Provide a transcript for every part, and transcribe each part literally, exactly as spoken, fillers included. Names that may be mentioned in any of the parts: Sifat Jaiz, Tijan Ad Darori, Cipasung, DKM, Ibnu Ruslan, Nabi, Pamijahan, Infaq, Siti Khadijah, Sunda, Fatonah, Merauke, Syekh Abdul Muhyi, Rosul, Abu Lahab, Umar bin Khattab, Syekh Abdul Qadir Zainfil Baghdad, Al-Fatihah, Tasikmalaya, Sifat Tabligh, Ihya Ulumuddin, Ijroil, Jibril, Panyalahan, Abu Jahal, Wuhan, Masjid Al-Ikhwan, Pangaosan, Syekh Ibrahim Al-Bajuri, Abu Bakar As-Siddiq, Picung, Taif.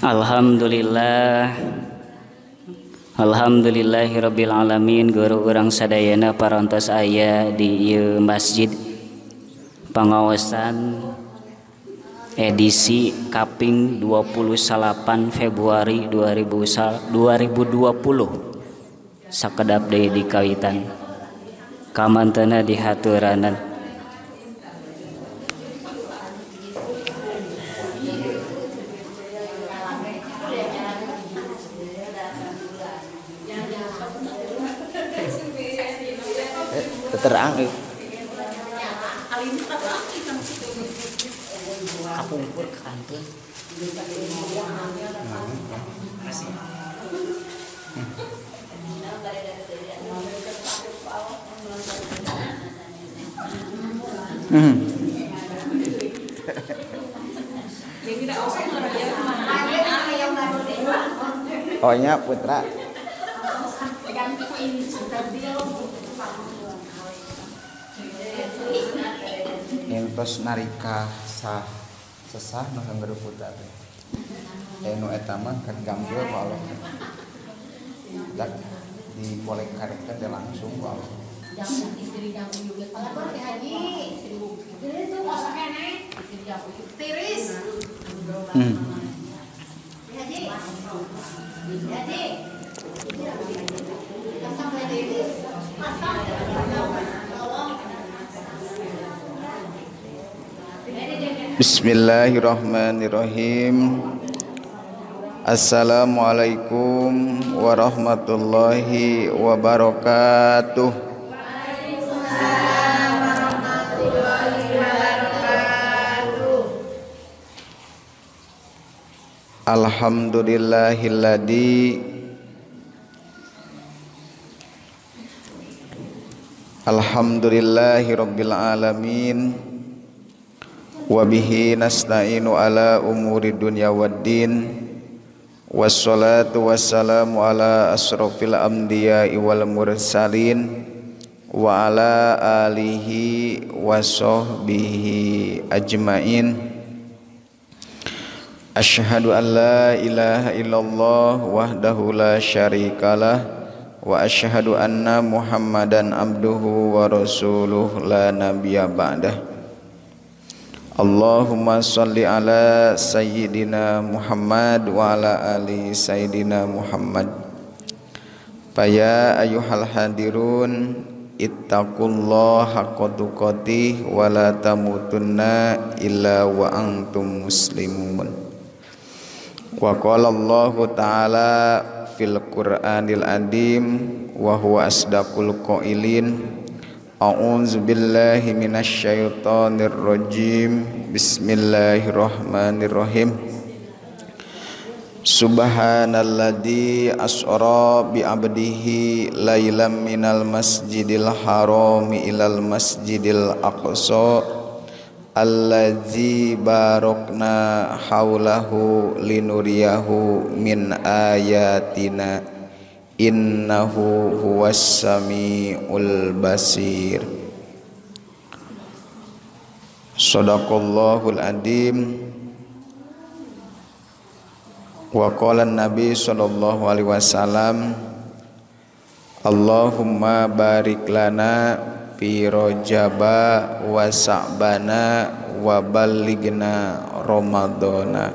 Alhamdulillah, alhamdulillahirabbil alamin. Guru urang sadayana parantos aya di ieu masjid pangaosan edisi kaping dua puluh delapan Februari dua ribu dua puluh sakedap deui di kawitan kamantana di haturanan. Terang hmm. Oh nya putra terus narika sah sesah nu sanggeu putra teh anu eta mah kagambil ku Allah dak diboleh karek teh langsung ku Allah jangan istri jamu juga pangapun teh haji seribu geus tuh asa kene istri jamu tiris hmm haji haji sampai tiris pasang. Bismillahirrahmanirrahim. Assalamualaikum warahmatullahi wabarakatuh. Waalaikumsalam warahmatullahi wabarakatuh. Alhamdulillahilladzi Alhamdulillahirabbil alamin. Wabihi nasta'inu ala umuri dunya waddin. Wassalatu wassalamu ala asrofil amdiya'i wal mursalin. Wa ala alihi wa sohbihi ajma'in. Ashhadu an la ilaha illallah wahdahu la syarikalah. Wa ashhadu anna muhammadan abduhu wa rasuluh la nabiyya ba'dah. Allahumma salli ala sayyidina Muhammad wa ala ali sayyidina Muhammad. Faya ayyuhal hadirun ittaqullaha haqqa tuqatih wa la tamutunna illa wa antum muslimun. Wa qala Allahu ta'ala fil Qur'anil Azim wa huwa asdaqul qailin. A'udzu billahi minasy syaithanir rajim. Bismillahirrahmanirrahim. Subhanalladzi asra bi 'abdihi lailam minal masjidil harami ilal masjidil aqsa allazi barakna haulahu linuriyahu min ayatina innahu huwas samiul basir. Shadaqallahul adzim. Wa qala an-nabi sallallahu alaihi wasallam Allahumma barik lana fi rajaba wa sa'bana wa ballighna ramadhana.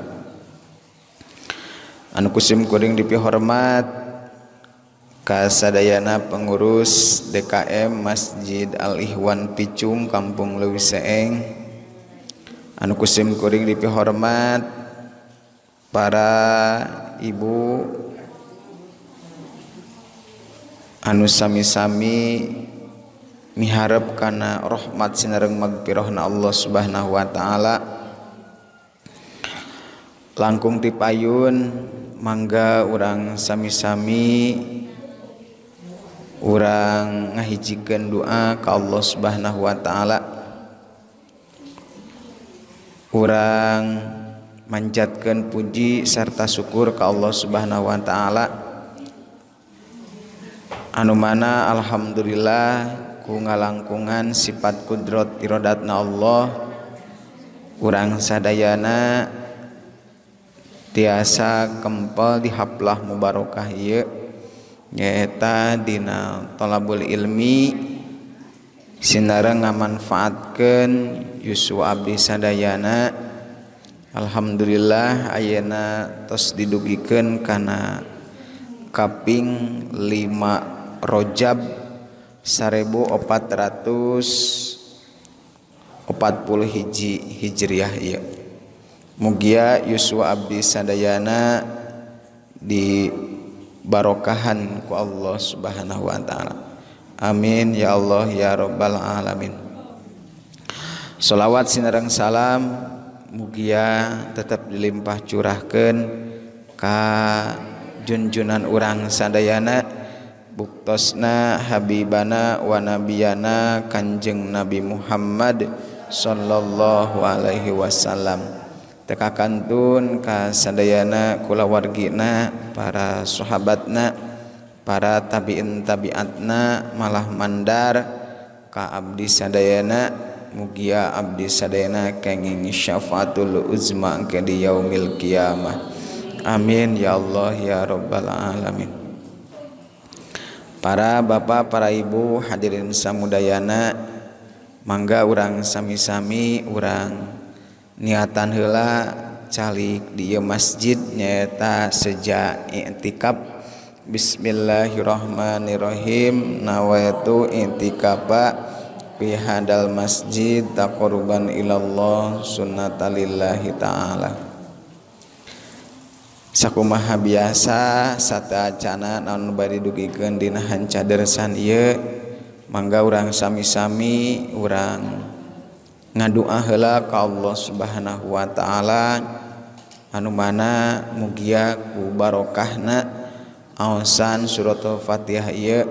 Anu kusim kuring dipihormat kasadayana pengurus D K M Masjid Al-Ikhwan Picung Kampung Leuwiseeng, anu kusim kuring dipihormat para ibu anu sami-sami miharep kana rahmat sinareng magfirahna Allah Subhanahu wa taala. Langkung tipayun mangga urang sami-sami urang ngahijikan doa ka Allah Subhanahu wa taala. Urang manjatkeun puji serta syukur ka Allah Subhanahu wa taala. Anu mana alhamdulillah ku ngalangkungan sifat kudrat iradatna Allah. Urang sadayana tiasa kempel di haplah mubarokah ieu nyaeta dina thalabul ilmi sinara ngamanfaatkeun yuswa abdi sadayana. Alhamdulillah ayeuna tos didugikeun kana kaping lima Rajab seribu empat ratus empat puluh hiji Hijriah ieu. Mugia yuswa abdi sadayana di barokahan ku Allah Subhanahu wa taala. Amin ya Allah ya rabbal alamin. Shalawat sinareng salam mugia tetap dilimpah curahkeun ka junjunan urang sadayana buktosna habibana wa nabiyana Kanjeng Nabi Muhammad sallallahu alaihi wasallam. Teka kantun ka sadayana kulawargina para sahabatna para tabiin tabiatna malah mandar ka abdi sadayana. Mugia abdi sadayana kenging syafaatul uzma ke di yaumil qiyamah. Amin ya Allah ya rabbal alamin. Para bapak para ibu hadirin samudayana, mangga urang sami-sami urang niatan heula calik di masjid nyata sejak i'tikaf. Bismillahirrahmanirrahim. Nawaitu i'tikafa fi hadal masjid taqurban ilallah sunnatalillahi ta'ala. Sakumaha biasa sata acana naon bari dugikeun dina hanca dersan ieu, mangga urang sami-sami urang ngadua heula ka Allah Subhanahu wa taala anu mana mugia ku barokahna aosan suratul Fatihah ieu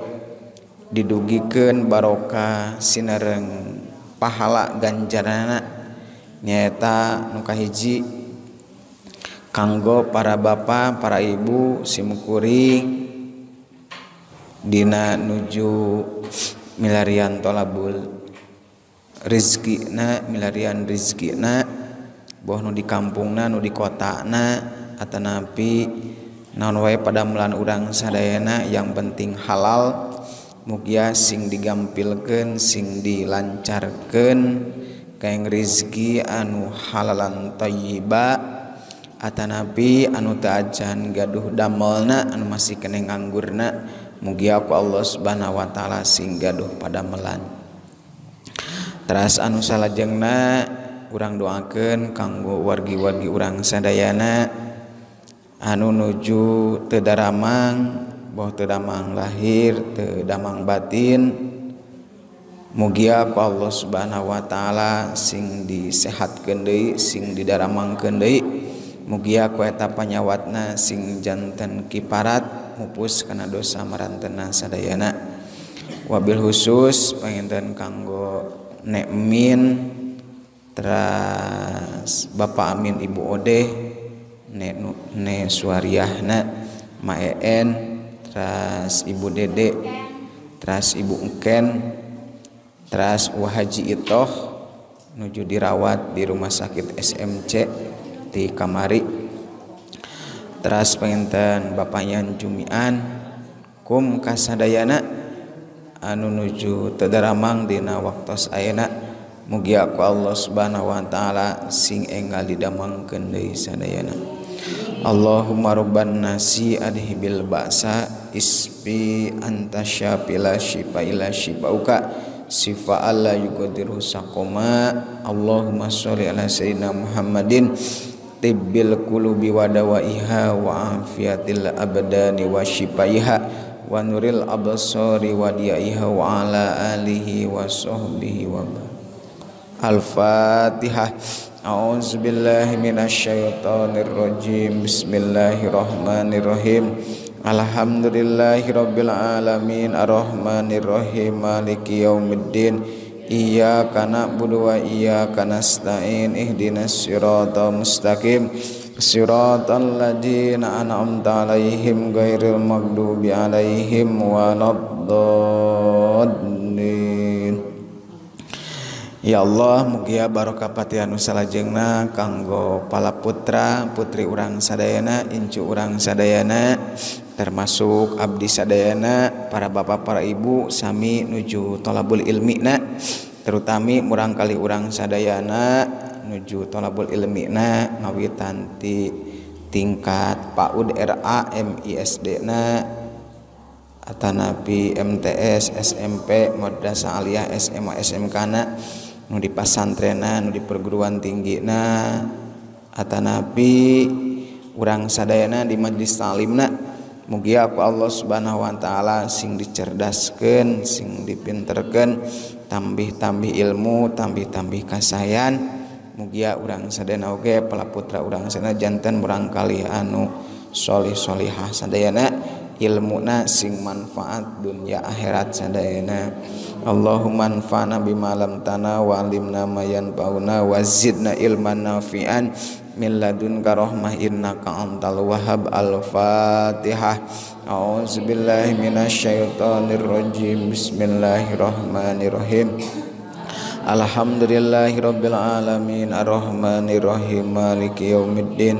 didugikeun barokah sinareng pahala ganjaranna nyaeta nu kahiji kanggo para bapa para ibu simukuring dina nuju milarian thalabul rezeki na milarian rezeki na boh nu di kampung na nu di kota na atanapi naon wae pada melan urang sadayana yang penting halal. Mugia sing digampilkeun sing dilancarkeun kaeng rezeki anu halalan thayyiba atanapi anu teu acan gaduh damelna anu masih kene nganggurna. Mugia ku Allah Subhanahu wa taala sing gaduh pada melan. Teras anu salajengna urang doakeun kanggo wargi-wargi urang sadayana anu nuju teu daramang, boh teu damang lahir, teu damang batin. Mugia ku Allah Subhanahu wa taala sing disehatkeun deui, sing didaramangkeun deui. Mugia ku eta panyawatna sing janten kiparat mupus kana dosa marantena sadayana. Wabil khusus panginten kanggo Nek Min teras Bapak Amin Ibu Odeh Nek, Nek Suariahna Ma En teras Ibu Dede teras Ibu Engken teras Wahaji Itoh nuju dirawat di rumah sakit S M C di kamari teras penginten Bapak Yan Jumian kum kasadayana anu nuju tadaramang dina waktos ayeuna. Mugia ku Allah Subhanahu wa taala sing enggal didamangkeun deui sadayana. Allahumma rabban nasi adhibil ba'sa ispi anta syafila syifa ila syifauka sifa alla yuqdiru saqoma. Allahumma sholli ala sayyidina Muhammadin tibbil qulubi wa dawaiha wa afiyatil abdani wa syifaiha wa nuril absari wa diaiha wa ala alihi wa sahbihi wa al-fatihah. A'udzu billahi minasy syaithanir rajim. Bismillahirrahmanirrahim. Alhamdulillahirabbil alamin arrahmanirrahim maliki yaumiddin iyyaka na'budu wa iyyaka nasta'in ihdinas siratal mustaqim siratal ladzina an'amta 'alaihim ghairil maghdubi 'alaihim waladdallin. Ya Allah, mugia barokah patianu salajengna kanggo pala putra putri urang sadayana, incu urang sadayana, termasuk abdi sadayana, para bapak para ibu sami nuju tolabul ilmina, terutami murang kali urang sadayana nuju tolabul ilmina ngawitan ti tingkat PAUD R A M I S D na atanapi M T S S M P madrasah aliyah S M A S M K na, nu di pasantrena nu di perguruan tinggi na, atanapi urang sadayana di majlis talimna. Mugia ku Allah subhanahu wa ta'ala sing dicerdaskeun, sing dipinterkeun, tambih-tambih ilmu, tambih-tambih kasayan. Mugia urang sadayana oge pala putra urang sadayana janten murangkali anu solih solihah sadayana, ilmuna sing manfaat dunia akhirat sadayana. Allahumma anfa'na bima lam tana wa 'allimna ma yanfa'una wa zidna ilman nafi'an min ladunka rahmah innaka antal wahhab. Al-Fatihah. A'udzubillahi minasyaitonir rajim. Bismillahirrahmanirrahim. Alhamdulillahirabbil alamin arrahmanir rahim maliki yaumiddin.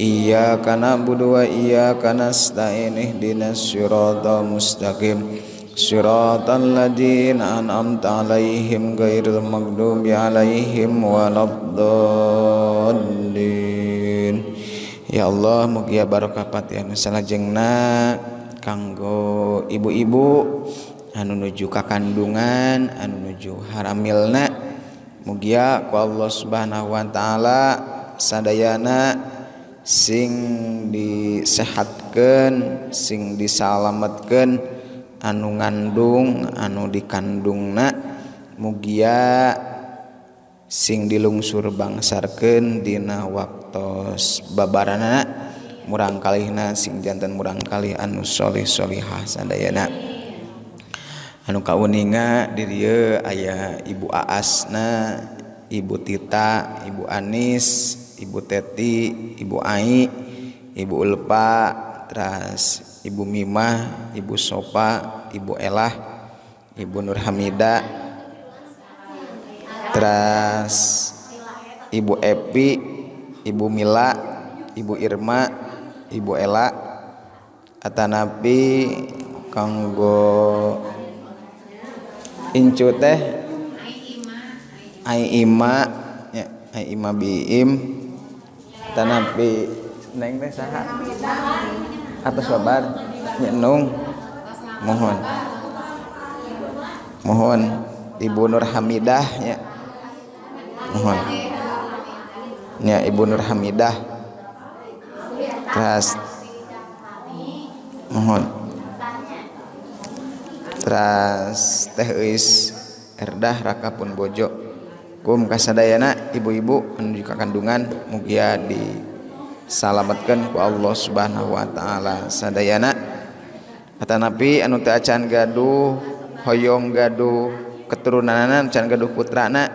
Iyyaka na'budu wa iyyaka nasta'in ihdinas siratal mustaqim siratal ladzina an'amta 'alaihim ghairil maghdubi 'alaihim waladdallin. Ya Allah, mugia barokah Fatihah salajengna kanggo ibu-ibu anu nuju ka kandungan, anu nuju haramilna. Mugia ku Allah subhanahu wa ta'ala sadayana sing disehatkeun, sing disalametkeun, anu ngandung, anu dikandungna. Mugia sing dilungsur bangsarkeun dina waktos babaranana, murang kalihna sing jantan murang kalih anu soleh solihah sadayana. Anu kauninga di dieu aya Ibu Aasna, Ibu Tita, Ibu Anis, Ibu Teti, Ibu Ai, Ibu Ulpa, teras Ibu Mimah, Ibu Sopa, Ibu Elah, Ibu Nurhamida, teras Ibu Epi, Ibu Mila, Ibu Irma, Ibu Ela, atanapi kanggo incu teh Ai Ima, ya Ai Ima Biim. Tanapi neng teh saha? Atas babar nyenung mohon. Mohon Ibu Nur Hamidah ya. Mohon. Ya Ibu Nur Hamidah. Teras mohon. Teras teh eis Erdah Rakapun Bojo. Kum kasadayana ibu-ibu menuju ke kandungan, mugia disalametkeun ku Allah subhanahu wa ta'ala sadayana. Kata Nabi anu teu acan gaduh hoyong gaduh keturunanana, acan gaduh putrana,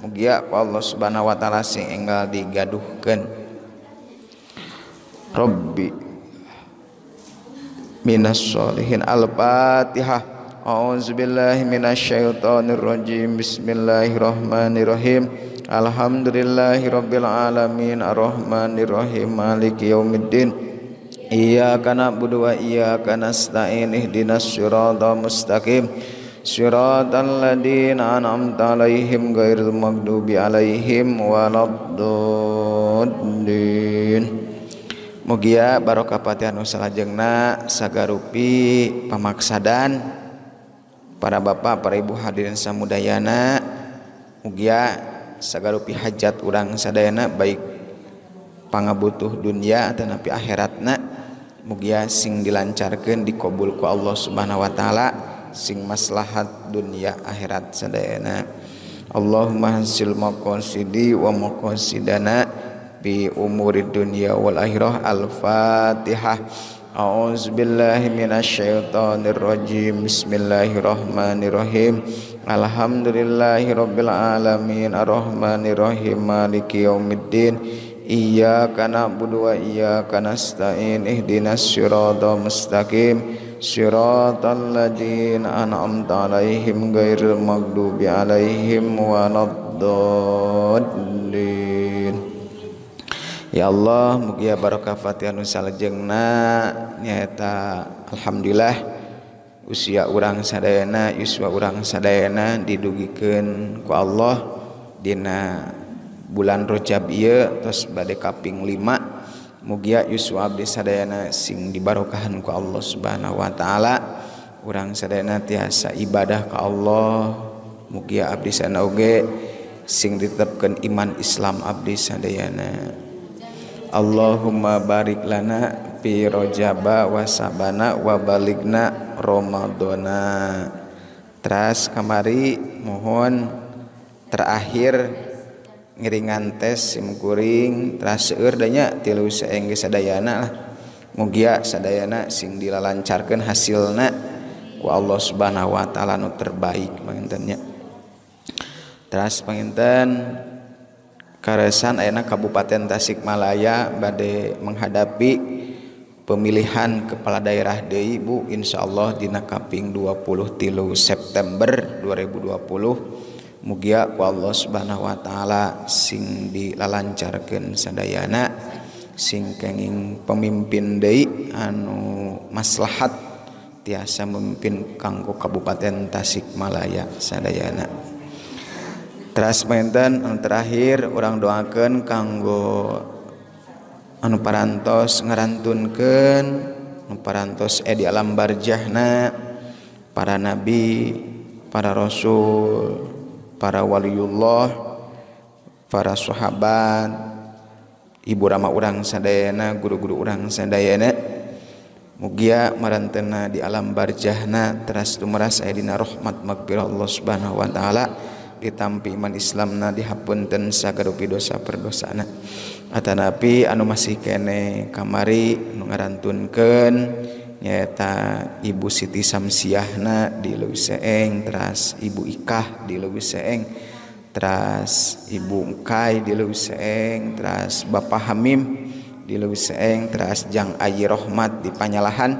mugia ku Allah subhanahu wa ta'ala sing enggal digaduhkeun. Rabbi minas sholihin. Al-Fatihah. A'udzubillahi minasyaitonirrajim. Bismillahirrahmanirrahim. Alhamdulillahirabbil alamin arrahmanirrahim maliki yaumiddin. Iyyaka na'budu wa iyyaka nasta'in ihdinas siratal mustaqim siratal ladzina an'amta 'alaihim ghairil maghdubi 'alaihim waladdallin. Mugia barokah Fatihah salajengna sagarupi pamaksadan para bapak, para ibu hadirin samudayana. Mugia sagarupi hajat urang sadayana, baik pangabutuh dunia atanapi akhiratna. Mugia sing dilancarkeun dikabul ku Allah subhanahu wa ta'ala, sing maslahat dunia akhirat sadayana. Allahumma hasil maqasidi wa maqasidana bi umuri dunia wal akhirah. Al-Fatihah. A'udzubillahi minasyaitonirrajim. Bismillahirrahmanirrahim. Alhamdulillahirabbil alamin arrahmanirrahim maliki yaumiddin. Iyyaka na'budu wa iyyaka nasta'in ihdinas siratal mustaqim Shiratal ladzina an'amta 'alaihim ghairil maghdubi 'alaihim waladdallin. Ya Allah, mugia barokah Fatihah nu salajengna nyaeta alhamdulillah usia urang sadayana yuswa urang sadayana didugikeun ku Allah dina bulan Rajab ieu tos bade kaping lima. Mugia yuswa abdi sadayana sing dibarokahan ku Allah subhanahu wa ta'ala. Urang sadayana tiasa ibadah ka Allah. Mugia abdi sadayana oge sing ditetapkan iman Islam abdi sadayana. Allahumma barik lana fi rojaba wasabana wabaligna romadona. Teras kamari mohon terakhir ngiringan tes simkuring teras seueur danya tilu saeng geus sadayana lah. Mugia sadayana sing dilalancarkeun hasilna ku Allah subhanahu wa ta'ala nu terbaik panginten nya. Teras panginten karesan ayeuna Kabupaten Tasikmalaya bade menghadapi pemilihan kepala daerah deui Bu, insyaallah dina kaping dua puluh tilu September dua ribu dua puluh. Mugia ku Allah subhanahu wa ta'ala sing dilalancarkeun sadayana, sing kenging pemimpin deui anu maslahat tiasa memimpin kanggo Kabupaten Tasikmalaya sadayana. Teras panginten anu terakhir urang doakeun kanggo anu parantos ngarantunkeun, anu parantos eh di alam barjahna para nabi, para rasul, para waliullah, para sahabat, ibu rama urang sadayana, guru-guru urang sadayana. Mugia marantena di alam barjahna teras tumeras aya dina rahmat magfirah Allah subhanahu wa ta'ala, ditampi iman Islamna, dihapunten sagarupi dosa perdosana. Atanapi anu masih kene kamari nu ngarantunkeun nyaeta Ibu Siti Samsiahna di Leuwiseeng, teras Ibu Ikah di Leuwiseeng, teras Ibu Engkai di Leuwiseeng, teras Bapak Hamim di Leuwiseeng, teras Jang Ayi Rohmat di Panyalahan.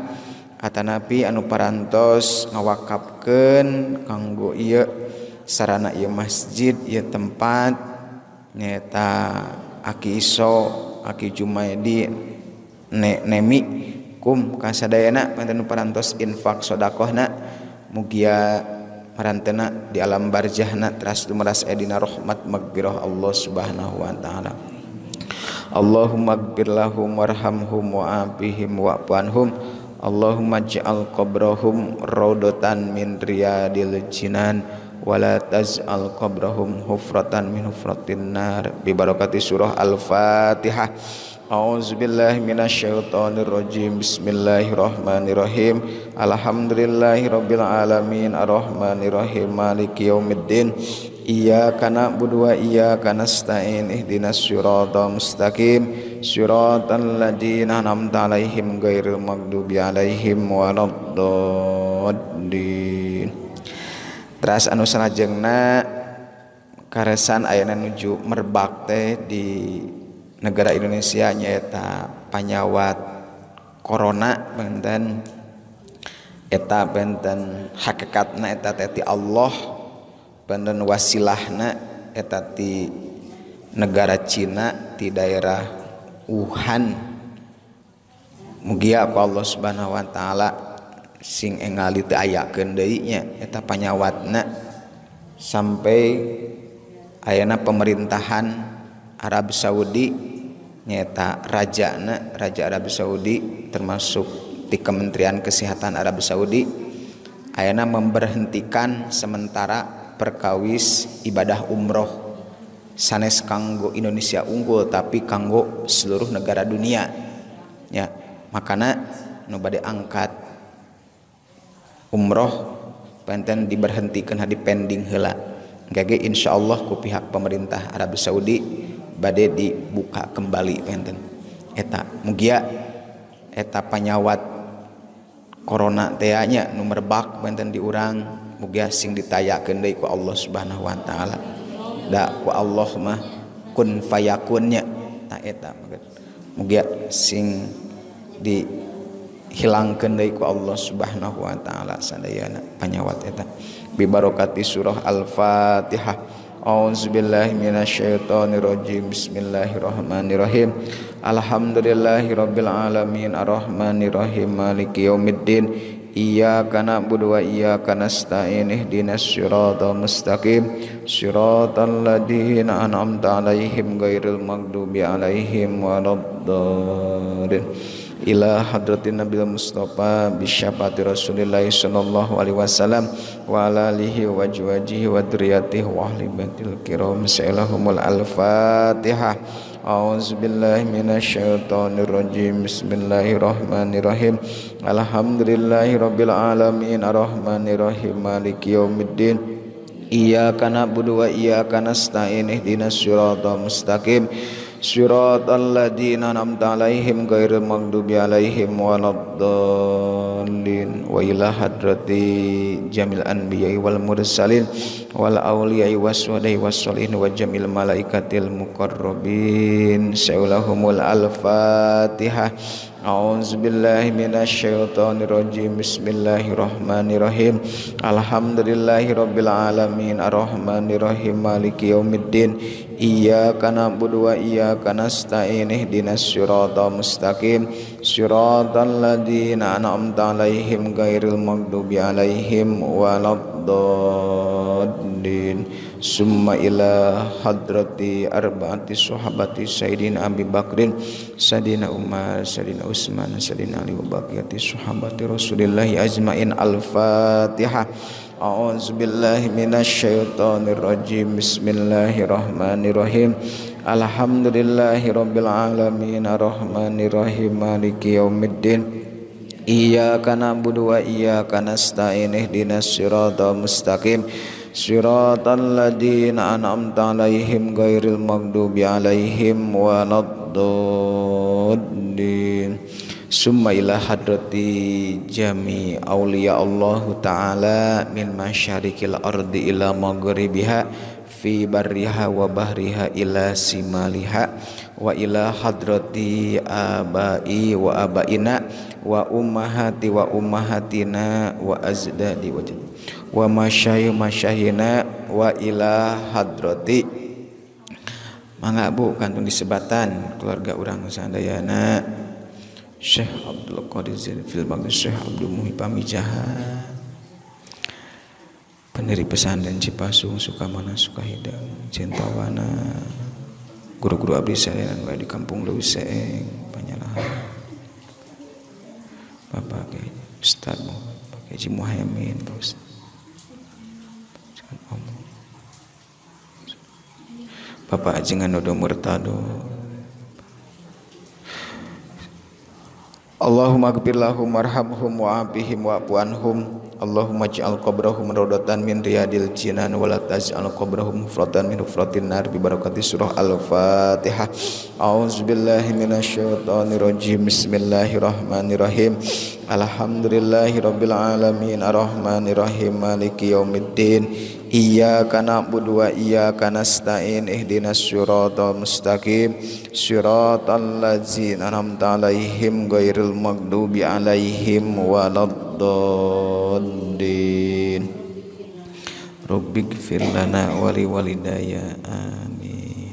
Atanapi anu parantos ngawakapkeun kanggo ieu sarana ieu masjid ieu tempat nyaeta Aki Iso, Aki Jumaidi, Nek Nemi kum kasadayana panten parantos infak sodakohna. Mugia marantena di alam barjahna teras tumeras aya dina rahmat magfirah Allah subhanahu wa ta'ala. Allahumma ighfir lahum warhamhum wa'afihim wa'fu anhum. Allahumma ij'al qabrahum raudatan min riyadil jinan wala taz'al qabrahum hufratan min hufratin nar. Bi barakati surah Al-Fatihah. A'udzubillahi minasyaitonirrajim. Bismillahirrahmanirrahim. Alhamdulillahirabbil alamin arrahmanirrahim maliki yaumiddin. Iyyaka na'budu wa iyyaka nasta'in ihdinas siratal mustaqim siratal ladzina an'amta 'alaihim ghairil maghdubi 'alaihim waladdallin. Teras anu salajengna karesan ayeuna nuju merbak teh di negara Indonesia nyaeta panyawat corona benten eta benten hakikatna eta ti Allah, benten wasilahna eta ti negara Cina di daerah Wuhan. Mugia ku Allah subhanahu wa ta'ala sing engali teu ayakeun deui nya eta panyawatna sampai ayeuna pemerintahan Arab Saudi nyata raja na raja Arab Saudi termasuk di Kementerian Kesehatan Arab Saudi ayana memberhentikan sementara perkawis ibadah umroh sanes kanggo Indonesia unggul tapi kanggo seluruh negara dunia ya. Makana nu bade angkat umroh panten diberhentikeun hadi pending heula gage insyaallah ku pihak pemerintah Arab Saudi bade dibuka kembali enten eta. Mugia eta panyawat corona teanya nomor bak enten diurang mugia sing ditayakeun deui ku Allah subhanahu wa ta'ala da ku Allah mah kun fayakunnya ta eta. Mugia sing di hilangkeun deui ku Allah Subhanahu wa taala sadayana panyawat eta bibarokati surah Al-Fatihah. A'udzubillahi minasyaitonirrajim. Bismillahirrahmanirrahim. Alhamdulillahirabbil alamin arrahmanirrahim maliki yaumiddin iyyaka na'budu wa iyyaka nasta'in ihdinas siratal mustaqim siratal ladzina an'amta 'alaihim ghairil maghdubi 'alaihim waladdallin. Ila hadratin Nabi Mustafa bisyafati Rasulillah sallallahu alaihi wasallam wa ala alihi wa ajwajihi wa dzurriyyatihi wa ahli baitil kiram sallallahu al-Fatihah. A'udzubillahi minasyaitonirrajim. Bismillahirrahmanirrahim. Alhamdulillahirabbil alamin arrahmanirrahim maliki yaumiddin iyyaka na'budu wa iyyaka nasta'in ihdinas shiratal mustaqim shiratal ladzina an'amta 'alaihim ghairil maghdubi 'alaihim waladdallin. Wa ila hadrati jamil anbiya'i wal mursalin wal awliya'i waswalai wassalihin wa jamil malaikatil muqarrabin sa'alahumul al-Fatihah. A'udzubillahi minasyaitonirrajim. Bismillahirrahmanirrahim. Alhamdulillahirabbil alamin arrahmanirrahim maliki yaumiddin iyyaka na'budu wa iyyaka nasta'in ihdinas shiratal mustaqim shiratal ladzina an'amta 'alaihim ghairil maghdubi 'alaihim waladdallin. Summa ila hadrati arba'ati sahabati Sayyidina Abi Bakrin Sayyidina Umar Sayyidina Utsman Sayyidina Ali wa baqiyati sahabati Rasulillahi ajmain. Al-Fatihah. A'udzubillahi minasyaitonir rajim. Bismillahirrahmanirrahim. Alhamdulillahirabbil alamin arrahmanirrahim maliki yaumiddin iyyaka na'budu wa iyyaka nasta'in ihdinas shiratal mustaqim shiratal ladzina an'amta 'alaihim ghairil maghdubi 'alaihim waladdallin. Summa ila hadrati jami auliya Allah taala min masyarikil ardi ila maghribiha fi barriha wa bahriha ila simaliha wa ila hadrati abai wa abaina wa ummahati wa ummahatina wa azdadi wa wa masyayu masyahina wa ila hadrati. Mangga Bu kantun disebatan keluarga urang sadayana Syekh Abdul Qadir Zainfil Baghdad Syekh Abdul Muhyi Pamijahan pendiri pesantren Cipasung Sukamana Sukahidang Cintawana guru-guru abdi sadayana di kampung Leuwiseeng Panyalahan Bapak Ustaz Pak Haji Muhaimin Pak Ustaz Bapak Ajengan Nodo Murtado. Allahumma gfirlahum warhamhum wa'afihim wa'afuanhum. Allahumma ja'al qabrahum raudatan min riyadil jinan wala taj'al qabrahum hufratan min hufratin nar bi barakati surah Al-Fatihah. A'udzubillahi minasyaitonirrajim. Bismillahirrahmanirrahim. Alhamdulillahirabbil alamin arrahmanirrahim maliki yaumiddin iyyaka na'budu wa iyyaka nasta'in ihdinas shiratal mustaqim shiratal ladzina an'amta 'alaihim ghairil maghdubi 'alaihim waladdallin. Rabbighfir lana wa liwalidayya amin.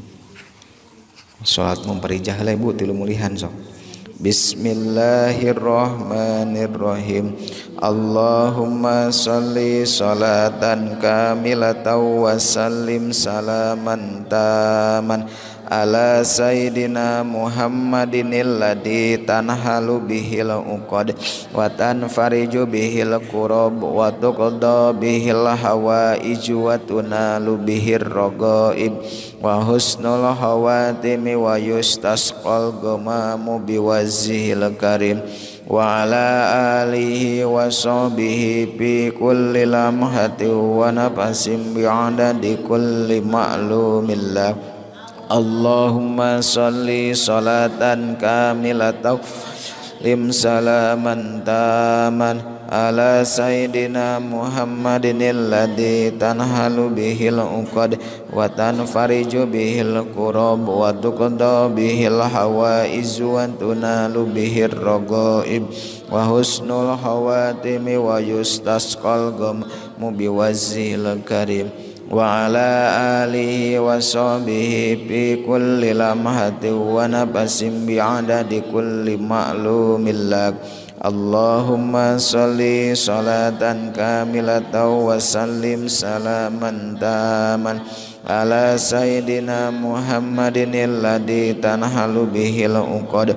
Salat memperijah le Bu tilu mulihan sok. Bismillahirrahmanirrahim. Allahumma salli salatan kamilatan wa sallim salaman taman ala sayyidina Muhammadin alladhi tanhalu bihil uqad wa tanfariju bihil kurub wa tuqda bihil hawaij wa tunalu bihir ragaib wa husnul khawatimi wa yustasqal ghamamu biwajhil karim wa ala alihi wa sahbihi bi kulli lamhati wa nafasin bi'adadi kulli ma'lumillah. Allahumma salli salatan kamilatan lim salaman taman ala sayyidina Muhammadin alladhi tanhalu bihil uqad wa tanfariju bihil kurab wa tuqda bihil hawaiz wa tunalu bihir ragaib wa husnul hawatimi wa yustasqal ghamu biwazhil karim wa ala alihi wa sahbihi bi kulli lamhati wa nabasim bi'adadi kulli ma'lumin lak. Allahumma salli salatan kamilatan wa sallim salaman taman ala sayyidina Muhammadin alladhi tanhalu bihil uqad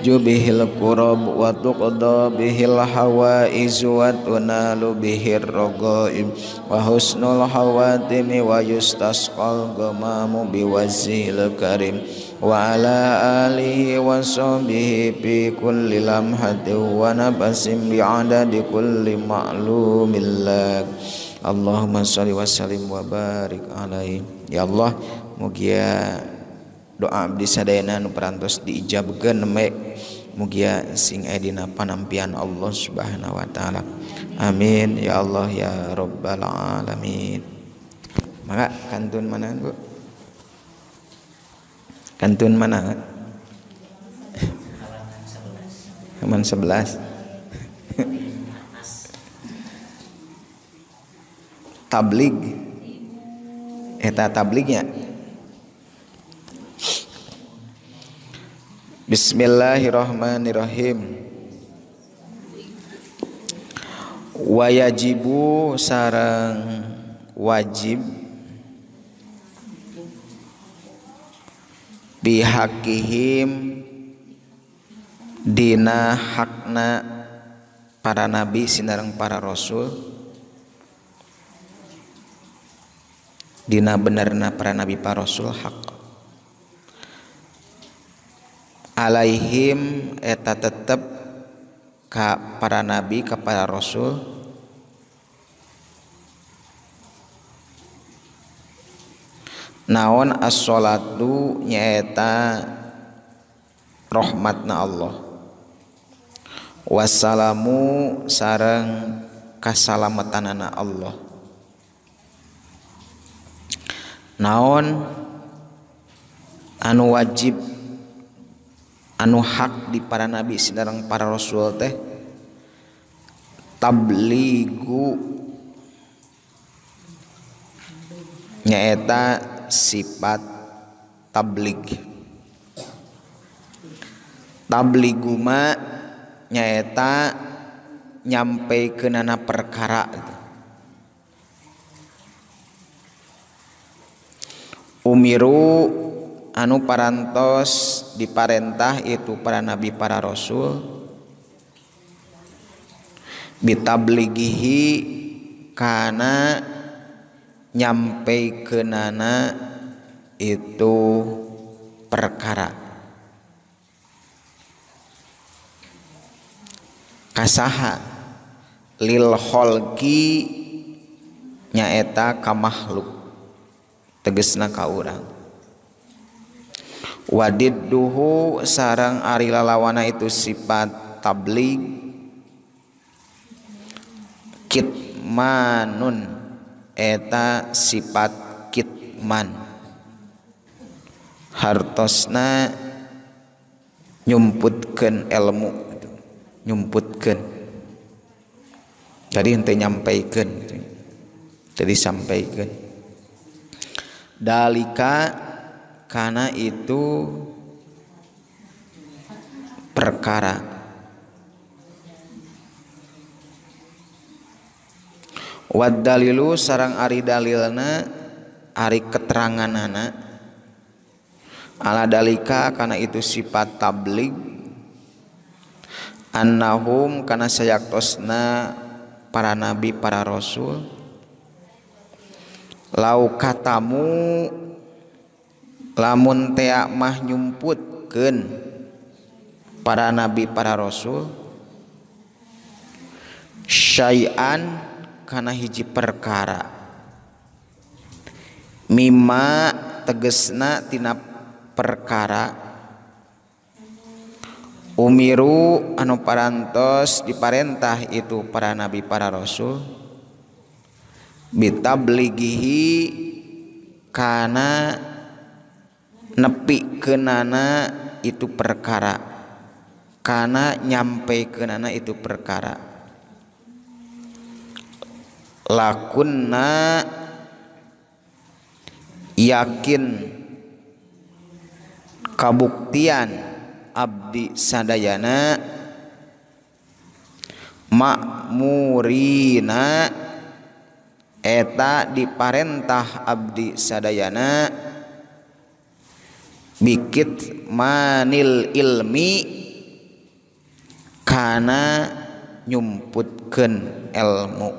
jubihil kurab wa tuqda bihil hawaiz wa tunalu bihir ragaib wa husnul hawatimi wa yustasqal ghamamu biwazhil karim wa ala alihi wa sahbihi bi kulli lamhati wa nabasim bi'adadi kulli ma'lumin lak. Allahumma sholli wa sallim wa barik alaihi. Ya Allah, mugia doa abdi sadayana nu parantos diijabkeun mek, mugia sing aya dina panampian Allah Subhanahu wa taala. Amin ya Allah ya rabbal alamin. Maka kantun mana Bu? Kantun mana? Halaman sebelas. Tabligh. Eta tablighnya. Bismillahirrahmanirrahim. Wayajibu sareng wajib bihakihim dina hakna para nabi sinareng para rasul, dina benerna para nabi para rasul hak alaihim eta tetep ka para nabi ka para rasul naon as-sholatu nyaeta rahmatna Allah, wassalamu sareng kasalamatanana Allah, naon anu wajib anu hak di para nabi sareng para rasul teh tabligu nyaeta sifat tabligh. Tablighu ma nyaeta nyampaikeunana perkara. Umiru anu parantos diparentah itu para nabi para rasul bitablighihi kana nyampaikeunana itu perkara. Kasaha lil kholqi nyaeta ka makhluk tegesna ka urang, wadidduhu sareng ari lalawana itu sifat tabligh kitmanun eta sifat kitman hartosna nyumputkeun ilmu, nyumputkeun jadi henteu nyampaikeun, jadi sampaikeun dalika kana itu perkara wad dalilu sarang ari dalilna ari keteranganana ala dalika kana itu sifat tabligh annahum kana sayaktosna para nabi para rasul lau katamu lamun tea mah nyumputkeun para nabi para rasul syai'an kana hiji perkara mimma tegesna tina perkara umiru anu parantos diparentah itu para nabi para rasul bitablighihi kana nepi kenana itu perkara, kana nyampe kenana itu perkara. Lakunna yakin kabuktian abdi sadayana makmurina eta diparentah abdi sadayana bikit manil ilmi kana nyumputkeun ilmu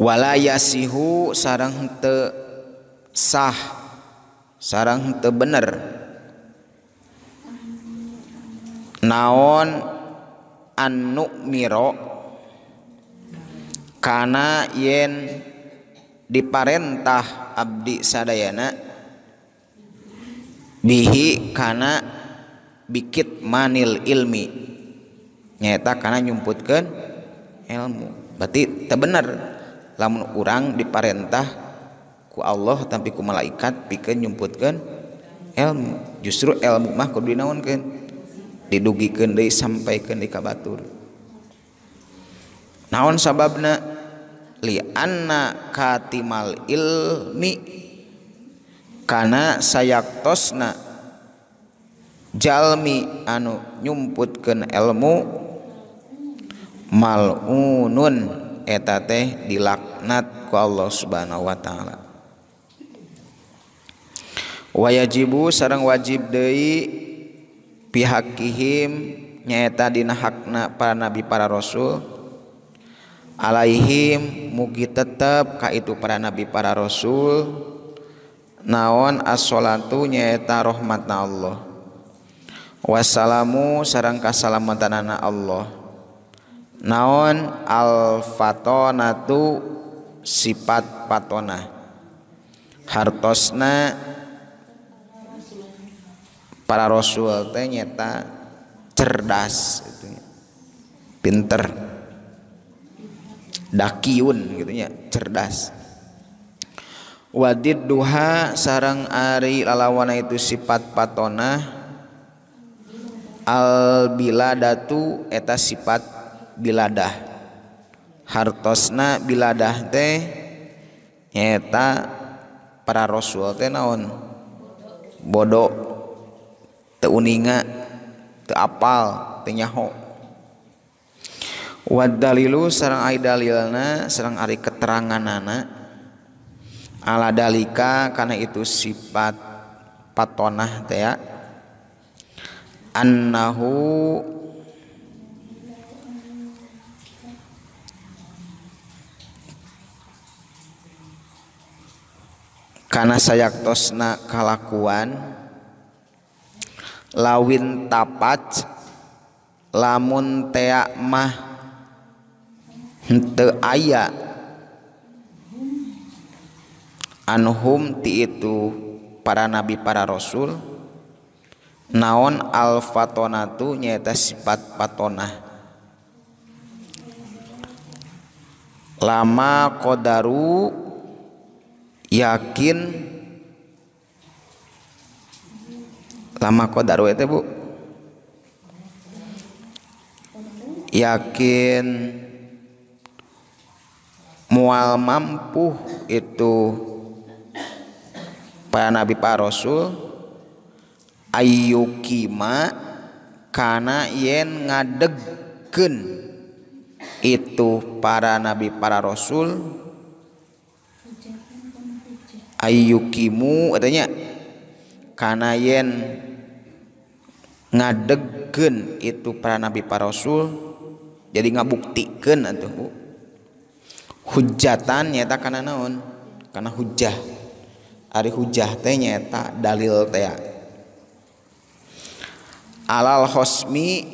wala yasihu sareng teu sah sarang teu bener naon anu miro kana yen diparentah abdi sadayana bihi kana bikit manil ilmi nyata kana nyumputkeun ilmu berarti teu bener lamun urang diparentah ku Allah tapi ku malaikat pikeun nyumputkeun ilmu justru ilmu mah kudu dinaonkeun didugikeun deui sampaikeun di ka batur naon sababna li anna katimal ilmi kana sayaktosna jalmi anu nyumputkeun ilmu malunun eta teh dilaknat ku Allah subhanahu wa ta'ala wayajibu sareng wajib deui pihakihim nyaeta dina hakna para nabi para rasul alaihim mugi tetep ka itu para nabi para rasul naon as-sholatu nyaeta rahmatna Allah wassalamu sareng kasalamatanana Allah naon al-fatonatu sifat fatonah hartosna para rasul teh nyata cerdas itu pinter dakiun gitu nya cerdas wadid duha sarang ari lalawana itu sifat patonah al biladatu eta sifat biladah hartosna biladah teh nyata para rasul teh naon bodoh teu uninga teu apal teu nyaho wad dalilu sareng ai dalilna sareng ari keteranganana ala dalika kana itu sifat patonah teh ya annahu kana sayaktosna kalakuan lawin tapat lamun teak mah henteu aya anhum ti itu para nabi para rasul naon al-fatonatu nyaeta sifat patonah lama qadaru yakin lama qadaru eta bu yakin mual mampu itu para nabi para rasul ayyukima kana yen ngadegkeun itu para nabi para rasul ayyukimu eta nya kana yen ngadegkeun itu para nabi para rasul jadi ngabuktikeun atuh bu hujatan nyata kana naon kana hujah ari hujah teh nyata dalil teh alal khosmi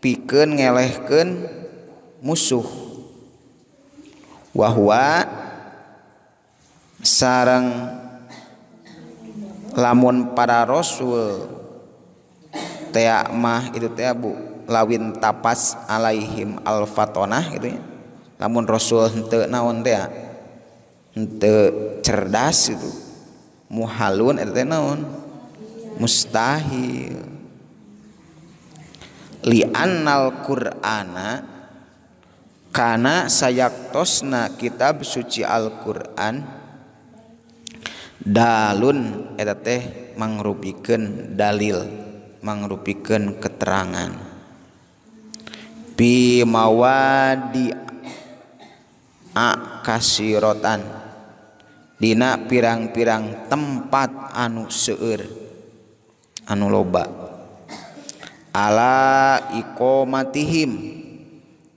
pikeun ngelehkeun musuh wahwa sareng lamun para rasul teak mah itu teak bu lawin tapas alaihim al-fatonah gitu ya. Lamun Rasul henteu naon teak henteu cerdas itu muhalun eta teh naon mustahil li'annal qur'ana karena sayaktosna kitab suci Al-Quran dalun eta teh mangrupikeun dalil mangrupikeun keterangan bi mawadi akasirotan dina pirang-pirang tempat anu seueur anu loba ala ikomatihim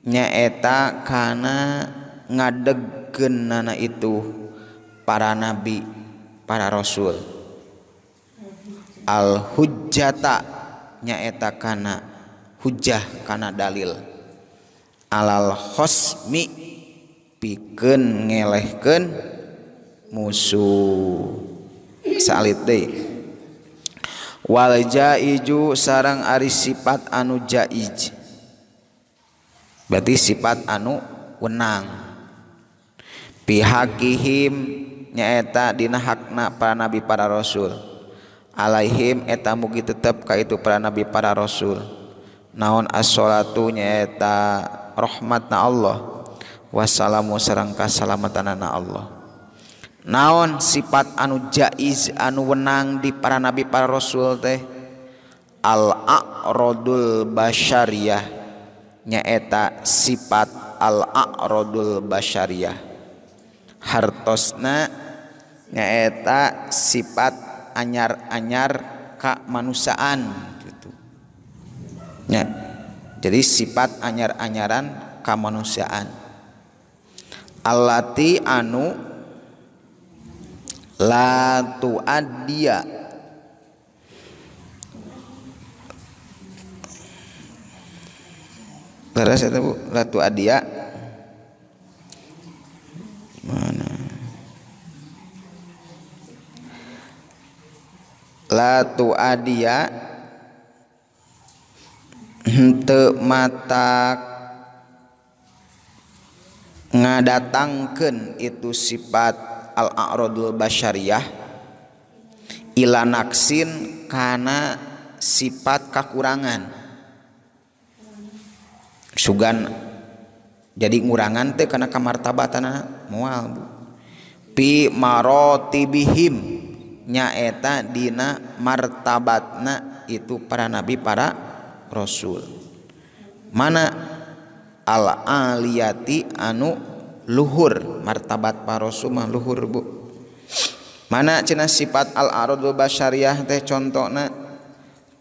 nyaeta kana ngadegkeunana itu para nabi para rasul al hujjata nyaeta kana hujjah kana dalil alal khosmi pikeun ngelehkeun musuh salit deui wal jaiju sareng ari sifat anu jaiz berarti sifat anu wenang pihakihim nyaeta dina hakna para nabi para rasul alaihim eta mugi tetep kaitu para nabi para rasul naon as-sholatu nyaeta rahmatna Allah wassalamu sareng kasalamatanana Allah naon sifat anu jaiz anu wenang di para nabi para rasul teh al-a'radul basyariyah nyaeta sifat al-a'radul basyariyah hartosna nyaeta sifat anyar-anyar kemanusiaan gitu. Ya. Jadi sifat anyar-anyaran kemanusiaan allati anu la tu'addiya leres itu bu Ratu Adia mana Ratu Adia henteu mata ngadatangkeun itu sifat al-a'radul basyariyah ila naksin kana sifat kakurangan sugan jadi ngurangan teh karena kamartabatanana moal bu pi marotibihim nyaeta dina martabatna itu para nabi para rasul mana al aliyati anu luhur martabat para rasul mah luhur bu mana cenah sifat al aradul basyariyah teh contohna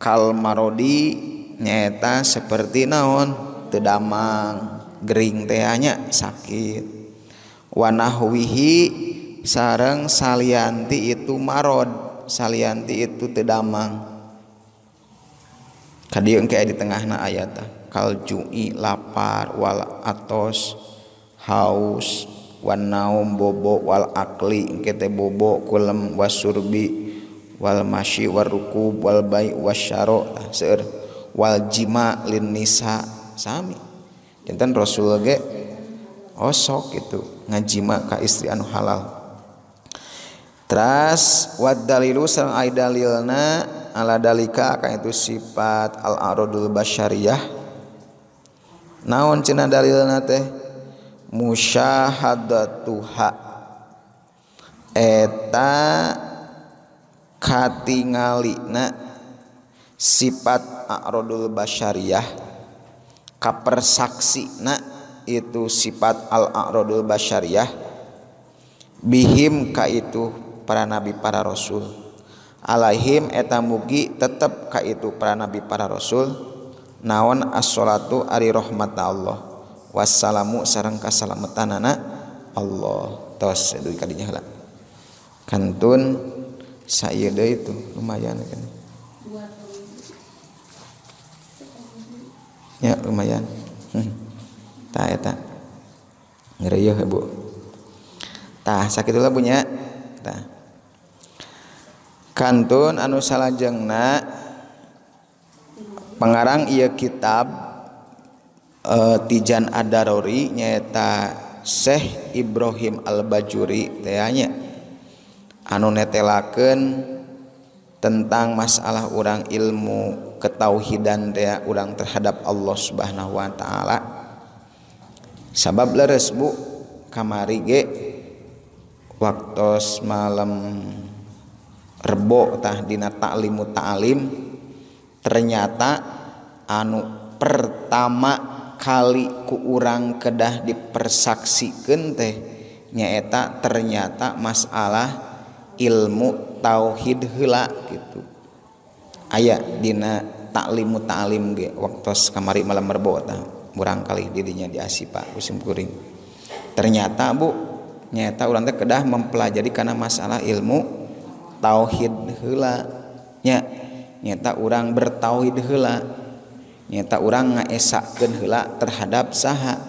kal marodi nyaeta seperti naon tedamang gering tehanya sakit wanahwihi sareng salianti itu marod salianti itu tedamang kadieu engke di tengahna ayat kaljui lapar wal atos haus wanaum bobo wal akli engke teh bobo kulem wasurbi wal masyi warukub wal bai wasyaro seueur wal jima lin nisa sami jantan rasul ge osok itu ngajima ka istri anu halal teras wad dalilu sareng ai dalilna ala dalika ka itu sifat al aradul basyariyah naon cenah dalilna teh musyahadatuha eta katingalina sifat aradul basyariyah kapersaksina itu sifat al-a'radul basyariyah bihim kaitu para nabi para rasul alaihim eta mugi tetep kaitu para nabi para rasul naon as-sholatu ari rahmatna Allah wassalamu sareng kasalamatanana Allah tos duit kadinya heula kantun saya deh itu lumayan kan ya lumayan tak ya tak ngereyuh ya bu tak sakitulah punya tak kantun anu salajengna Pengarang ia kitab uh, Tijan Ad Darori nyata Syekh Ibrahim Al-Bajuri teanya anu netelakeun tentang masalah urang ilmu ketauhidan tea urang terhadap Allah Subhanahu wa taala. Sabab leres Bu kamari ge waktos malam rebo tah dina ta'limu ta'lim. Ternyata anu pertama kali ku urang kedah dipersaksikan teh nyaeta ternyata masalah ilmu tauhid heula gitu. Aya dina taklimu ta'lim ge waktos kamari malam rebo tah urang kalih didinya di Asipa musim kuring. Ternyata Bu nyaeta urang teh kedah mempelajari kana masalah ilmu tauhid heula nya. Nyata orang bertauhid heula, nyata orang ngaesakeun heula terhadap saha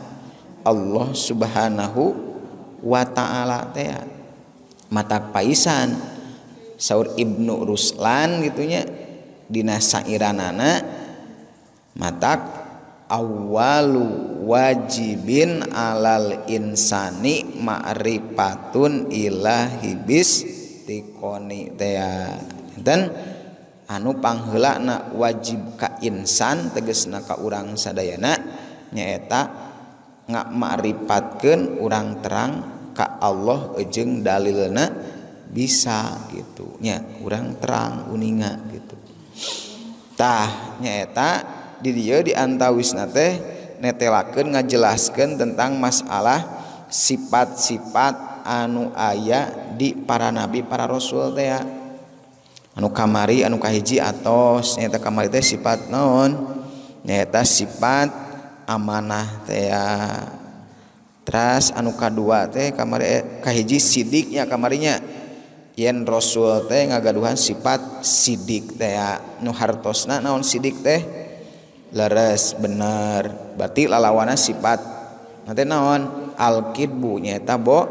Allah Subhanahu wa taala teh. Matak paisan saur Ibnu Ruslan gitunya dina sairanana matak awwalu wajibin alal insani ma'rifatun ilahi bistiqoni teh. Dan anu pangheula na wajib ka insan tegesna ka urang sadayana nyaeta ngamakripatkeun urang terang ka Allah jeung dalilna bisa gitu nya urang terang uninga gitu tah nyaeta di dieu diantawisna teh netelakeun ngajelaskeun tentang masalah sifat-sifat anu aya di para nabi para rasul teh ya. Anu kamari anu kahiji atos nyata kamari teh sifat naon nyata sifat amanah teh teras anu kadua teh kamari kahiji sidiknya kamarinya yen rasul teh ngagaduhan sifat sidik teh nu hartosna naon sidik teh leres bener berarti lalawana sifat nanti naon al-kidbu nyata bo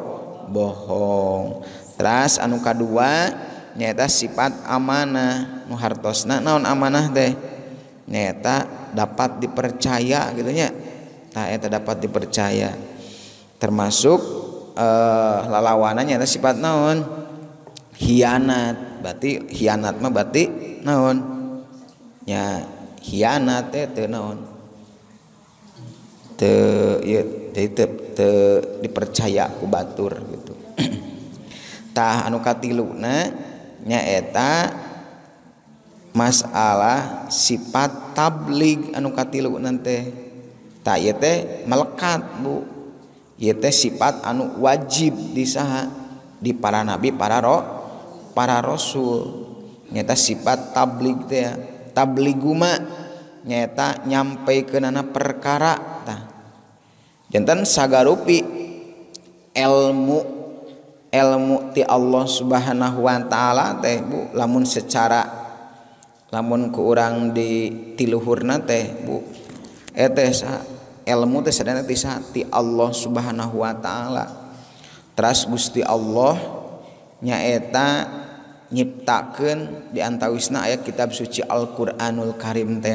bohong teras anu kadua nyata sifat amanah nu hartosna naon amanah teh nyata dapat dipercaya gitu nya tah eta dapat dipercaya termasuk uh, lalawana nyata sifat naon hianat berarti hianat mah berarti naon nya hianat teh teu naon teu ieu teh teu dipercaya ku batur gitu tah anu katiluna nyaeta masalah sifat tabligh anu katilu nante ta ieu teh melekat Bu ieu teh sifat anu wajib disaha di para nabi para ro para rasul nyaeta sifat tabligh teh ya tablighuma nyaeta nyampeikeunana perkara tah janten sagarupi ilmu ilmu ti Allah Subhanahu wa taala teh Bu lamun secara lamun ku urang di tiluhurna teh Bu eta ilmu teh sadana ti Allah Subhanahu wa taala teras Gusti Allah nyaeta nyiptakeun di antawisna aya kitab suci Al-Qur'anul Karim teh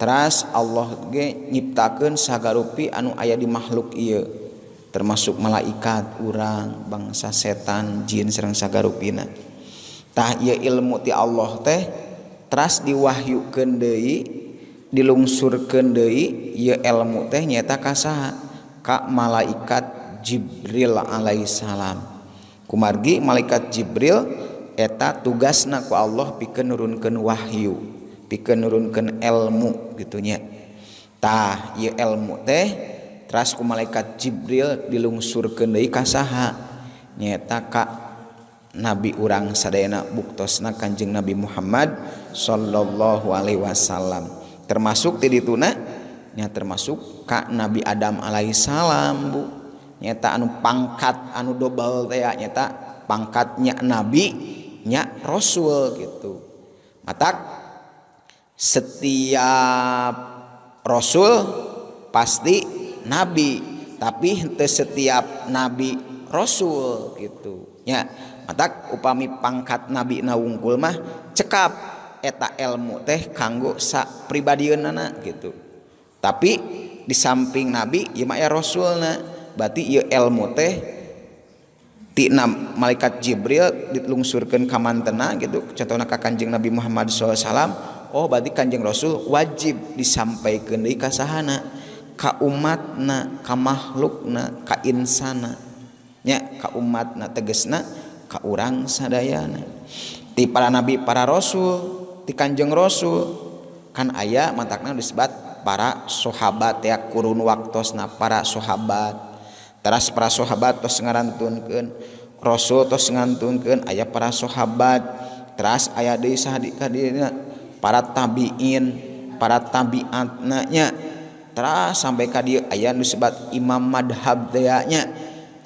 teras Allah ge nyiptakeun sagarupi anu aya di makhluk ieu termasuk malaikat, urang, bangsa setan, jin sareng sagarupina. Tah ieu ilmu ti Allah teh teras diwahyukeun deui, dilungsurkeun deui ieu ilmu teh nyaeta ka saha? Ka malaikat Jibril alaihissalam. Kumargi malaikat Jibril eta tugasna ku Allah pikeun nurunkeun wahyu, pikeun nurunkeun ilmu gitu nya. Tah ieu ilmu teh teras ku malaikat Jibril dilungsurkeun deui ka saha nyaeta ka nabi urang sadayana buktosna Kanjeng Nabi Muhammad sallallahu alaihi wasallam termasuk ti dituna nya termasuk ka Nabi Adam alaihissalam Bu nyaeta anu pangkat anu dobel teh nyaeta pangkatnya nabi nya rasul gitu matak setiap rasul pasti nabi tapi henteu setiap nabi rasul gitu nya matak upami pangkat nabi na wungkul mah cekap eta ilmu teh kanggo sak pribadieunana gitu. Tapi di samping Nabi ieu mah ya Rasulna, berarti ieu ilmu teh tina malaikat Jibril dilungsurkeun ka mantena gitu, contohna ka Kanjeng Nabi Muhammad sallallahu alaihi wasallam. Oh berarti Kanjeng Rasul wajib disampaikeun deui ka sahana, ka umatna, ka makhlukna, ka insana nya, ka umatna tegesna ka urang sadayana. Di para nabi, para rasul, di Kanjeng Rasul kan aya mantakna disebut para sahabat ya, kurun waktosna para sahabat. Teras para sahabat tos ngarantunkeun, rasul tos ngarantunkeun, aya para sahabat. Teras aya deui sahadi kadina para tabiin, para tabiatna nya. Teras sampai ka dieu aya disebut imam madhab nya.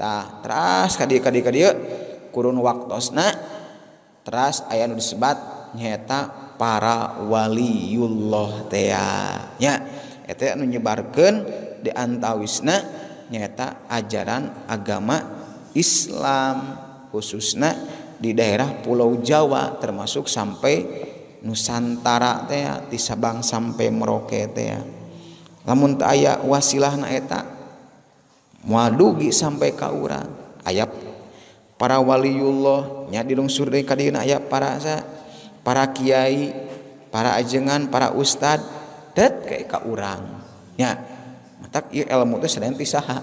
Tah, teras ka dieu ka dieu ka dieu kurun waktosna teras aya nu disebat nyata para waliullah teh nya, eta anu nyebarkeun di antawisna nyata ajaran agama Islam khususna di daerah Pulau Jawa termasuk sampai Nusantara teh, di Sabang sampai Merauke teh. Lamun teu aya wasilahna eta moal dugi sampai ka urang aya para waliullah nya dilungsur deui ka dieuna aya para para kiai, para ajengan, para ustad dat kae ka urang nya. Matak ieu ilmu teh sadayana ti saha?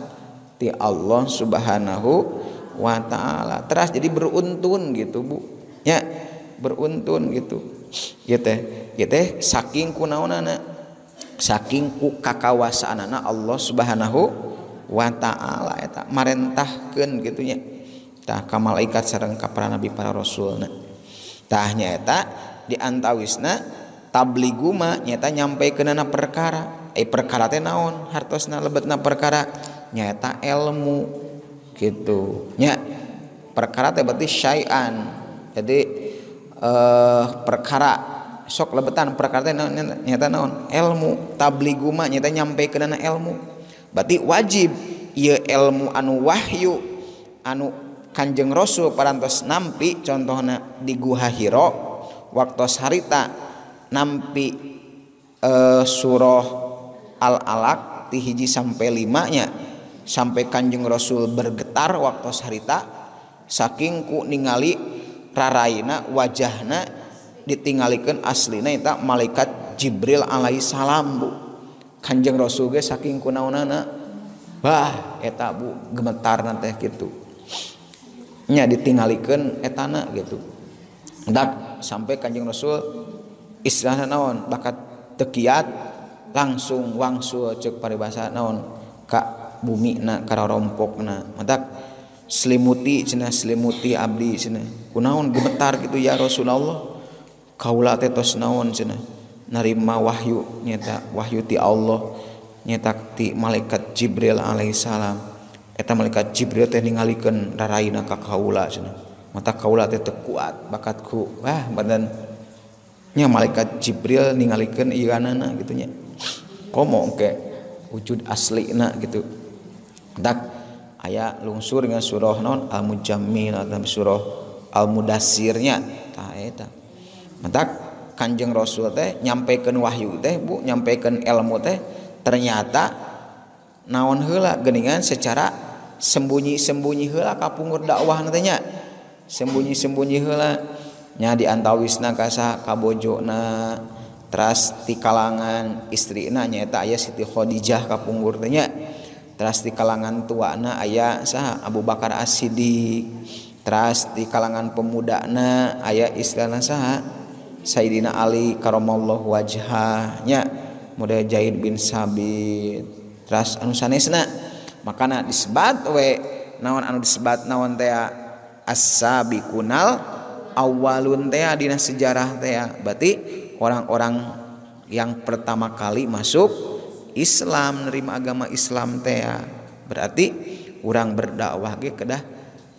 Ti Allah Subhanahu wa taala. Teras jadi beruntun gitu, Bu. Nya, beruntun gitu. Ieu teh, ieu teh saking kunaonana? Saking ku kakawasaanana Allah Subhanahu wa taala eta marentahkeun kitu nya. Tah ka malaikat sareng ka para nabi para rasulna. Tah nyaeta di antawisna tablighu mah nyaeta nyampaikeunana perkara. Eh perkara teh naon? Hartosna lebetna perkara nyaeta ilmu gitu. Nya perkara teh berarti syai'an. Jadi eh perkara sok lebetan perkara teh naon nyaeta naon? Ilmu. Tablighu mah nyaeta nyampaikeunana ilmu. Berarti wajib ieu ilmu anu wahyu anu Kanjeng Rasul parantos nampi, contohna di Guha Hiro waktos harita nampi e, surah Al-Alaq ti hiji sampai lima nya, sampai Kanjeng Rasul bergetar waktos harita saking ku ningali raraina wajahna ditingalikeun aslina eta malaikat Jibril alaihissalam, Bu. Kanjeng Rasul ge saking kunaonana bah eta, Bu, gemetarna teh kitu nya ditingalikeun etana gitu. Dak sampai Kanjeng Rasul istilahna naon bakat tekiat langsung wangsul ceuk paribasa naon ka bumina ka rorompokna. Matak selimuti cenah selimuti abdi cenah. Kunaon gemetar gitu ya Rasulullah. Kaula teh tos naon cenah narima wahyu nyata wahyu ti Allah nyata ti malaikat Jibril alaihissalam. Eta malaikat Jibril teh ningalikeun raraina ka kaula cenah. Mata kaula teh teu kuat bakatku. Wah, badan nya malaikat Jibril ningalikeun ieuanana kitu nya. Komo engke wujud aslina gitu. Dak aya lungsur dengan surah naon Al-Mujammil atau surah Al-Mudassir nya. Tah eta. Mata Kanjeng Rasul teh nyampaikeun wahyu teh, Bu, nyampaikeun ilmu teh ternyata naon heula geningan secara sembunyi-sembunyi heula kapungur dakwah nantinya sembunyi-sembunyi heula nya di antawisna kasa kabojona teras ti kalangan istrina nyaeta aya Siti Khadijah kapungur teh nya, teras ti kalangan tuana aya saha Abu Bakar As-Siddiq, teras ti kalangan pemudana aya istilahna saha Sayyidina Ali karamallahu wajhah nya, Mudajahid bin Sabit ras anu sanesna. Makana disebat we naon anu disebat naon teh as-sabiqunal awwalun teh dina sejarah teh, berarti orang-orang yang pertama kali masuk Islam nerima agama Islam teh. Berarti urang berdakwah ge kedah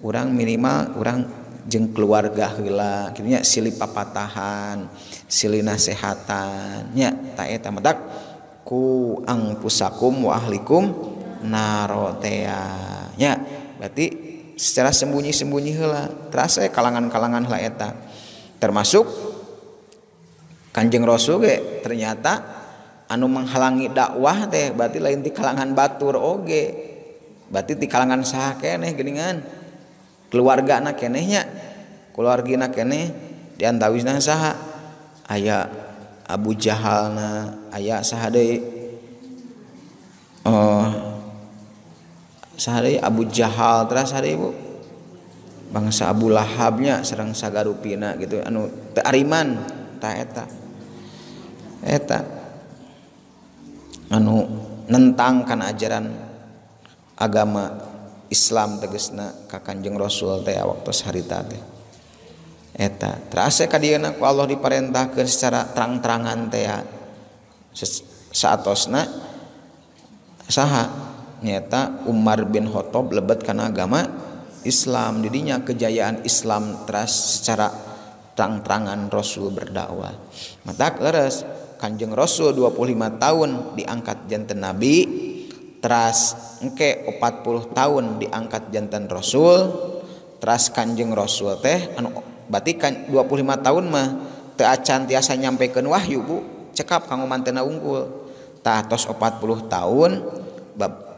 urang minimal urang jeung keluarga heula kitu nya, silih papatahan silih nasehatan nya. Ta eta medak ku angpusakum wa ahlikum narotea nya, berarti secara sembunyi-sembunyi heula terasa kalangan-kalangan heula eta termasuk Kanjeng Rasul ge ternyata anu menghalangi dakwah teh berarti lain di kalangan batur oge, berarti di kalangan saha keneh geuningan, keluarga na kenehnya, keluarga na keneh di antawisna saha, aya Abu Jahal na, aya saha deui, oh, saha deui Abu Jahal, terus saha deui Bu, bangsa Abu Lahabnya sareng sagarupina gitu, anu teu ariman, ta eta, eta. Anu nentangkan ajaran agama Islam tegesna ka Kanjeng Rasul teh waktu harita teh eta terasa kadiana ku Allah diperintahkeun secara terang-terangan teh saatosna saha nyata Umar bin Khattab lebet kana agama Islam didinya kejayaan Islam teras secara terang-terangan Rasul berdakwah matak leres Kanjeng Rasul dua puluh lima tahun diangkat janten Nabi, teras engke empat puluh tahun diangkat janten Rasul, teras Kanjeng Rasul teh anu berarti kan dua puluh lima tahun mah teu acan tiasa nyampekeun wahyu Bu, cekap kangoman teu unggul. Tah tos empat puluh tahun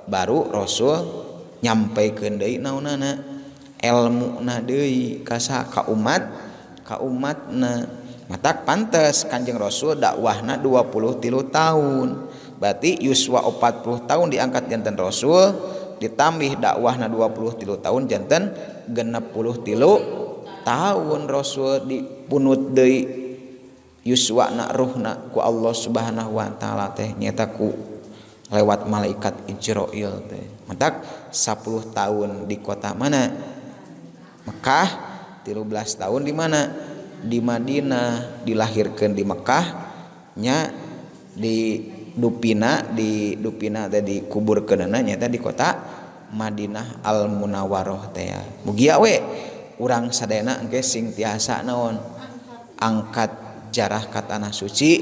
baru Rasul nyampekeun deui naonana elmuna deui ka sa ka umat, ka umatna. Matak pantes Kanjeng Rasul dakwahna dua puluh tilu tahun berarti yuswa empat puluh tahun diangkat janten Rasul ditambih dakwahna dua puluh tilu tahun janten genep puluh tilu tahun Rasul dipunut deui yuswa na ruhna ku Allah Subhanahu wa taala teh nyata ku lewat malaikat Ijroil teh matak sepuluh tahun di kota mana Mekah tilu belas tahun di mana di Madinah dilahirkan di Mekah nya di Dupina di Dupina tadi dikuburkeun nya di kota Madinah Al Munawwaroh teh mugi we urang sadayana engke sing tiasa naon angkat jarah ka tanah suci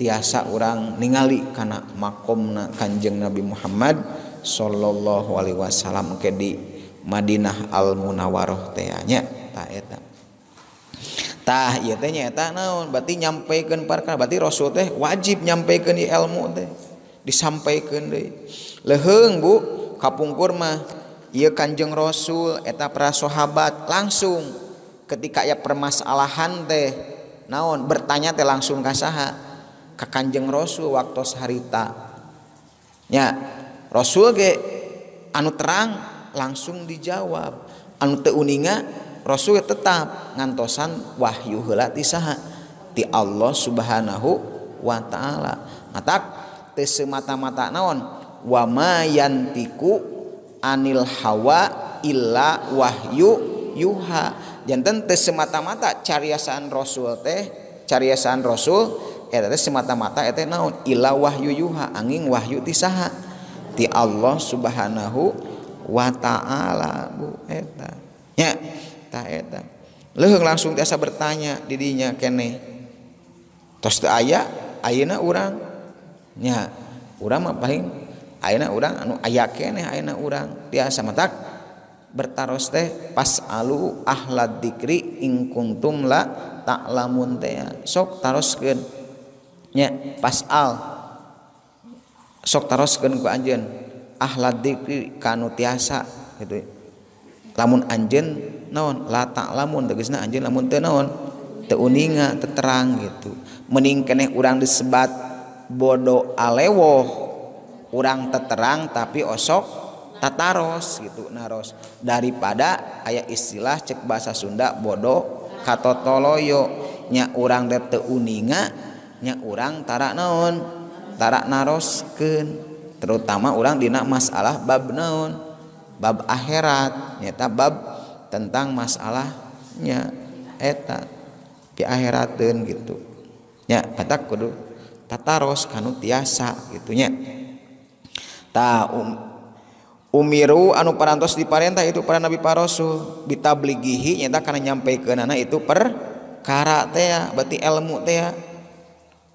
tiasa urang ningali kana makomna Kanjeng Nabi Muhammad sallallahu alaihi wasallam engke di Madinah Al Munawwaroh teh nya ta eta tah ieu teh nyaeta naon berarti nyampeikeun perkara berarti Rasul teh wajib nyampeikeun ilmu teh disampaikeun deui leheung Bu kapungkur mah ieu Kanjeng Rasul eta para sahabat langsung ketika aya permasalahan teh naon bertanya teh langsung ka saha ka Kanjeng Rasul waktos harita nya Rasul ge anu terang langsung dijawab anu teu uninga Rasul tetap ngantosan wahyu heula ti saha ti Allah Subhanahu wa taala. Matak teu semata-mata naon wa ma yantiku anil hawa illa wahyu yuha. Janten teu semata-mata cariasaan Rasul teh, cariasaan Rasul eta teh semata-mata eta naon illa wahyu yuha angin wahyu ti saha ti Allah Subhanahu wa taala Bu eta. Nya tah eta leuheung langsung tiasa bertanya di dinya keneh tos teu aya ayeuna urang nya urang mah paling ayeuna urang anu aya keneh ayeuna urang tiasa matak bertaros teh pasalu ahlad dzikri in kuntum la ta'lamun teh sok taroskeun nya pasal sok taroskeun ku anjeun ahlad dzikri kanu tiasa gitu lamun anjeun naon la ta'lamun tegasna anjeun lamun teu naon teu uninga teu terang gitu mending keneh urang disebat bodo alewoh urang teu terang tapi osok tataros gitu naros daripada aya istilah cek bahasa Sunda bodo katotoloyo nya urang teu uninga nya urang tara naon tara naroskeun terutama urang dina masalah bab naon bab akhirat nyata bab tentang masalahnya eta di akhirateun gitu nya batak kudu tataros kanu tiasa gitu nya ta um, umiru anu parantos diparentah itu para nabi para rasul bitablighihi nyata kana nyampeikeunana itu perkara teh berarti ilmu teh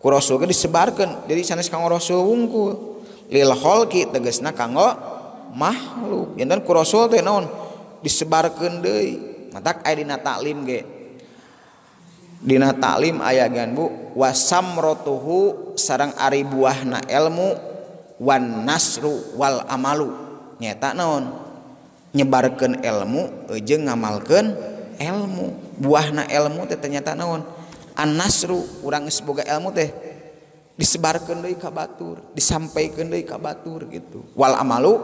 ku rasul ge disebarkeun jadi sanes kanggo rasul wungkul lil khalqi tegasna kanggo makhluk janten ku rasul teh naon disebarkeun deui matak aya dina taklim ge Dina ta'lim aya gean Bu, wasamrotuhu sareng ari buahna ilmu wan nasru wal amalu. Nyata naon? Nyebarkeun ilmu jeung ngamalkeun ilmu. Buahna ilmu teh ternyata naon? An nasru, urang geus boga ilmu teh disebarkeun deui ka batur, disampaikeun deui ka batur gitu. Wal amalu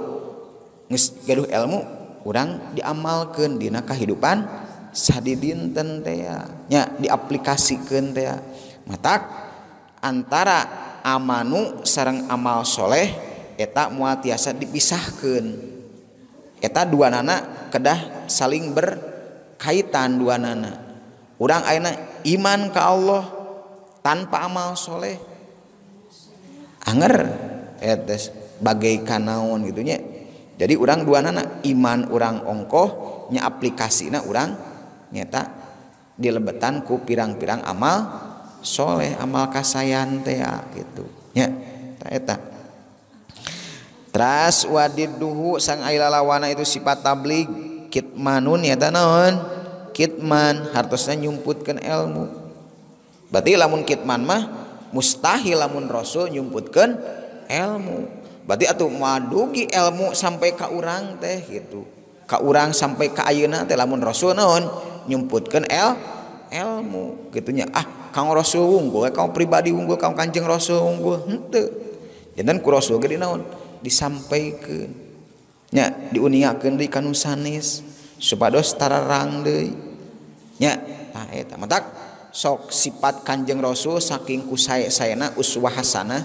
geus gaduh ilmu urang diamalkeun dina kahidupan sadidinten teh nya, diaplikasikeun teh. Matak antara amanu sareng amal soleh eta moal tiasa dipisahkeun. Eta duanana kedah saling berkaitan duanana. Urang ayeuna iman ka Allah tanpa amal soleh anger eta bagaikan naon gitu nya. Jadi urang duanana iman urang ongkoh nya aplikasina urang nyata dilebetan ku pirang-pirang amal soleh, amal kasayan teh gitu nya eta. Tras wadiduhu sang ailalawana itu sifat tabligh kitmanun nyata naon? Kitman hartosna nyumputkeun ilmu. Berarti lamun kitman mah mustahil lamun rasul nyumputkeun ilmu. Berarti atuh madugi ilmu sampai ka urang teh gitu. Ka urang sampai ka ayeuna teh lamun rasul naon nyumputkeun el ilmu kitu nya. Ah, kang rasul unggul, kang pribadi unggul, kang kanjeng rasul unggul. Henteu. Janten ku rasul ge dinaon? Disampeikeun. Nya, diuniakeun deui ka nu sanes supados tararang deui. Nya, tah eta. Matak sok sifat kanjeng rasul saking ku sae-saena uswah hasanah.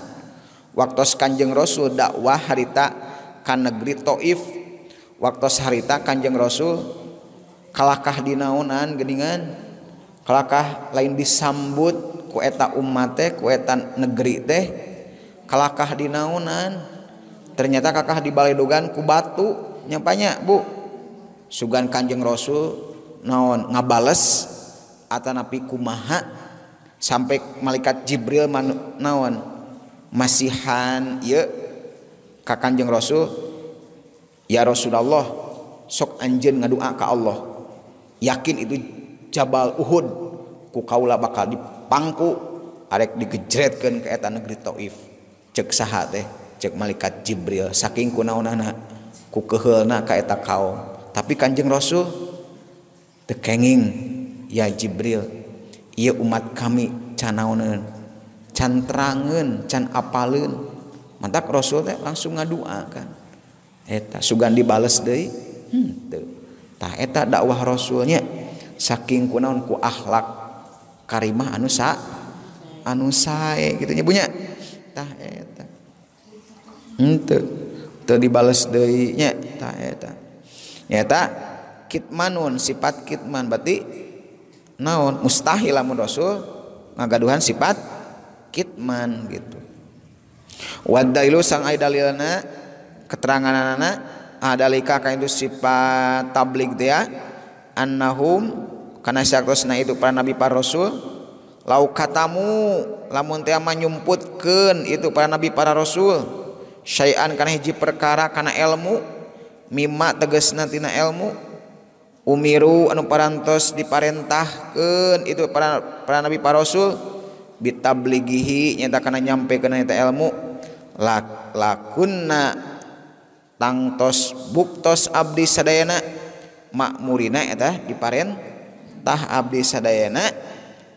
Waktos kanjeng rasul dakwah harita ka negeri Taif, waktos harita kanjeng rasul kalakah dinaonan geningan, kalakah lain disambut ku eta umat teh, ku eta negeri teh, kalakah dinaonan, ternyata kakah dibaledogan ku batu nyapanya Bu. Sugan kanjeng rasul naon ngabales atanapi kumaha sampai malaikat Jibril manu, naon masihan ieu ka kanjeng rasul, ya Rasulullah sok anjeun ngadua ka Allah, yakin itu Jabal Uhud ku kaula bakal dipangku arek digejretkeun ka eta negeri Taif. Cek saha teh, cek malaikat Jibril saking kunaonana ku keuheulna ka eta kaum. Tapi kanjeng rasul teu kenging, ya Jibril ieu umat kami canaoneun, can terangeun, can apaleun. Mantak rasul teh langsung ngadua kan. Eta sugan dibales deui. Henteu. Tah eta dakwah rasulnya saking kunaon ku akhlak karimah anu sa anu sae kitu nya Bu nya. Tah eta. Henteu. Teu dibales deui nya. Tah eta. Eta kitmanun, sifat kitman berarti naon? Mustahil lamun rasul ngagaduhan sifat kitman gitu. Wadailu sang ai dalilna keteranganana adalika ka itu sifat tabligh dia annahum kana syaktosna itu para nabi para rasul lau katamu lamun teh manyumputkeun itu para nabi para rasul syai'an kana hiji perkara kana ilmu mimma tegasna tina ilmu umiru anu parantos diparentahkeun itu para para nabi para rasul bitablighihi nyata kana nyampe kana eta ilmu lakunna tangtos buktos abdi sadayana makmurina eta diparentah abdi sadayana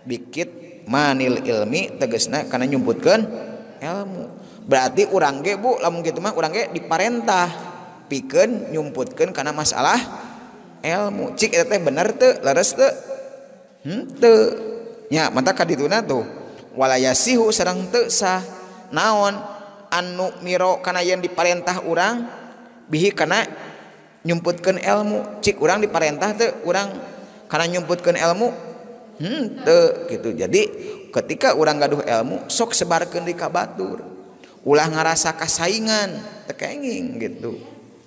bikit manil ilmi tegasna kana nyumputkeun ilmu. Berarti urang ge Bu lamun kitu mah urang ge diparentah pikeun nyumputkeun kana masalah ilmu. Cik eta teh bener teu, leres teu? Henteu. Nya mata kadituna tuh walayasihu sareng teu sah naon anu miro kana yang diparentah urang bihi kana nyumputkeun ilmu. Cik urang diparentah teu urang kana nyumputkeun ilmu? Henteu gitu. Jadi ketika urang gaduh ilmu sok sebarkeun di ka batur, ulah ngarasa kasaingan teu kenging gitu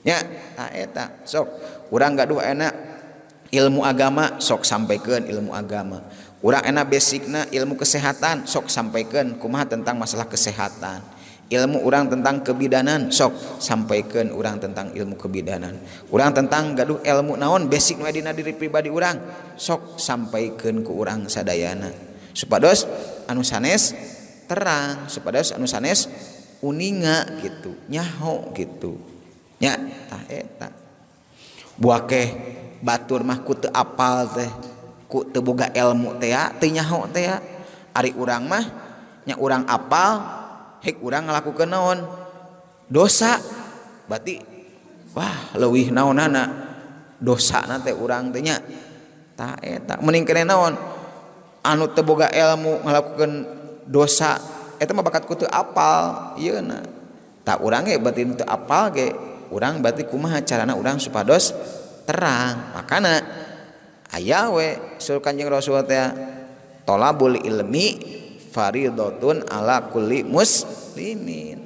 nya. Tah eta sok urang gaduh enak ilmu agama sok sampeikeun ilmu agama. Urang enak basicna ilmu kesehatan sok sampaikan kumaha tentang masalah kesehatan. ilmu orang tentang kebidanan, sok sampaikan orang tentang ilmu kebidanan, orang tentang gaduh ilmu naon basic nu dina diri pribadi orang, sok sampaikan ke orang sadayana, supados anu sanes terang, supados anu sanes uninga gitu, nyaho gitu, nya tah eta. Buah keh batur mah ku teu apal teh, ku teu boga ilmu teh, teu nyaho teh, ari urang mah nya urang apal. Hek urang ngalakukeun naon dosa berarti wah leuwih naonana dosana teh urang teh nya tah eta meuning keneh naon anu teu boga ilmu ngalakukeun dosa eta mah bakat ku teu apal ieuna tah urang ge berarti teu apal ge urang berarti kumaha carana urang supados terang makana aya we suruh Kanjeng Rasul teh tolabul ilmi faridotun ala kulli muslimin.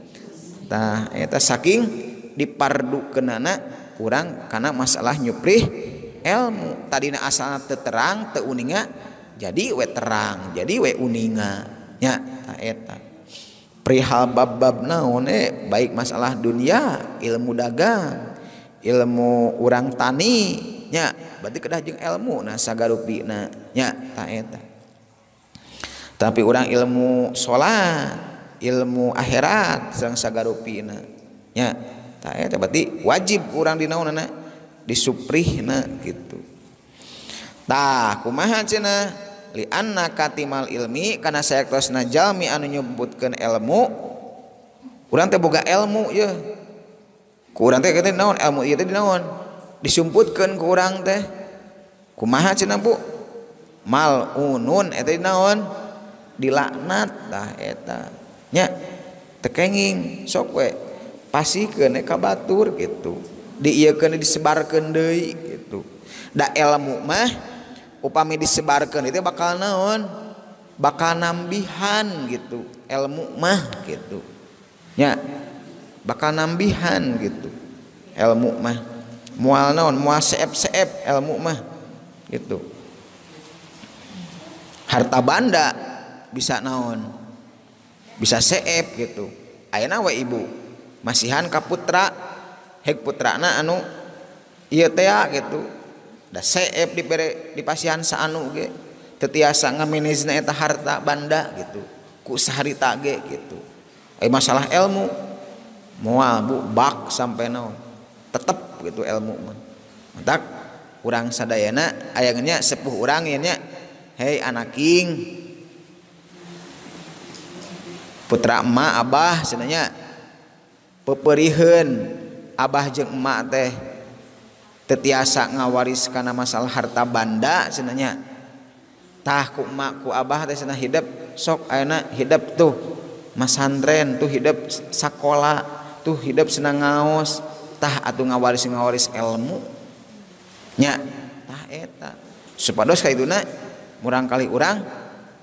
Tah eta saking dipardukeunana urang kana masalah nyuprih ilmu. Tadina asalna teu terang, teu uninga, jadi we terang, jadi we uninga. Nya tah eta. Perihal bab-bab naon eh baik masalah dunia, ilmu dagang, ilmu urang tani, nya berarti kedah jeung ilmu na sagarupina. Nya tah eta. Tapi orang ilmu sholat, ilmu akhirat sareng sagarupina nya tah eta berarti wajib orang dinaonana disuprihna gitu. Tah kumaha cenah li anna katimal ilmi kana saektosna jalmi anu nyebutkeun ilmu urang teh boga ilmu yeuh ku urang teh kitu naon ilmu ieu teh dinaon disumputkeun ku urang teh kumaha cenah Bu malunun eta dinaon dilaknat tah eta nya tekenging sok we pasikeun ka batur gitu diieukeun disebarkeun deui gitu da ilmu mah upami disebarkeun itu bakal naon bakal nambihan gitu ilmu mah gitu nya bakal nambihan gitu ilmu mah moal naon moal seep-seep ilmu mah gitu harta banda bisa naon bisa seep gitu ayeuna we ibu masihan ka putra hek putrana anu ieu teh gitu da seep dibere dipasihan saanu ge teu tiasa ngamenejna eta harta banda gitu ku saharita ge gitu eh masalah ilmu moal Bu bak sampai naon tetep gitu ilmu mah mentak urang sadayana aya nya sepuh urang nya hei anaking putra emak abah sebenarnya peperihan abah jeung emak teh tetiasa ngawaris karena masalah harta banda sebenarnya tah ku emak ku abah teh sebenarnya hidup sok ayeuna hidup tuh masantren tuh hidup sakola tuh hidup senang ngaos tah atuh ngawaris ngawaris ilmu nya tah eta supados kaituna murang kali urang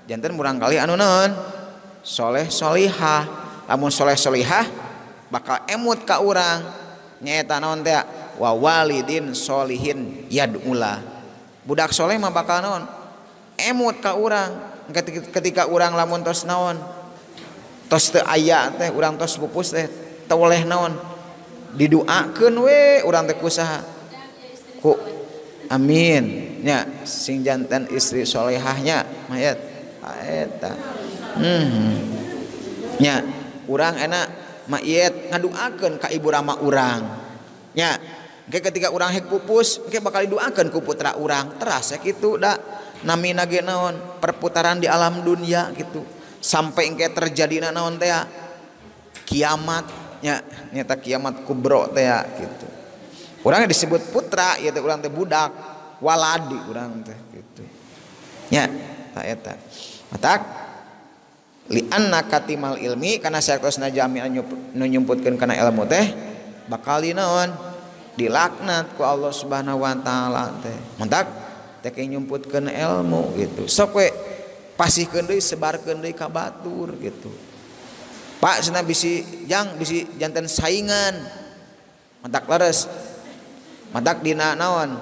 janten murang kali anu naon soleh solihah, lamun soleh solihah bakal emut ka urang nyaeta naon teh wa walidin solihin yad'ula budak soleh mah bakal naon emut ka urang ketika urang lamun tos naon tos teu aya teh urang tos pupus teh teu oleh naon diduakeun we urang teh kusaha ku amin nya sing janten istri solehahnya mayat eta Hmm. Nya urang enak mayit ngaduakeun ka ibu rama urang nya engke ketika urang hek pupus engke bakal diduakeun ku putra urang teras ya kitu da namina ge naon perputaran di alam dunia gitu sampai engke terjadina naon teh kiamat nya nyata kiamat kubro teh gitu urang disebut putra ieu teh urang teh budak waladi urang teh gitu nya ta eta matak lianna katimal ilmi karena saektosna jalmi anu nyumputkeun kana ilmu teh bakal dinaon dilaknat ku Allah Subhanahu wa taala teh mentak teh nyumputkeun ilmu gitu sok we pasihkeun deui sebarkeun deui ka batur gitu pak cenah bisi jang bisi janten saingan mentak leres mentak dina naon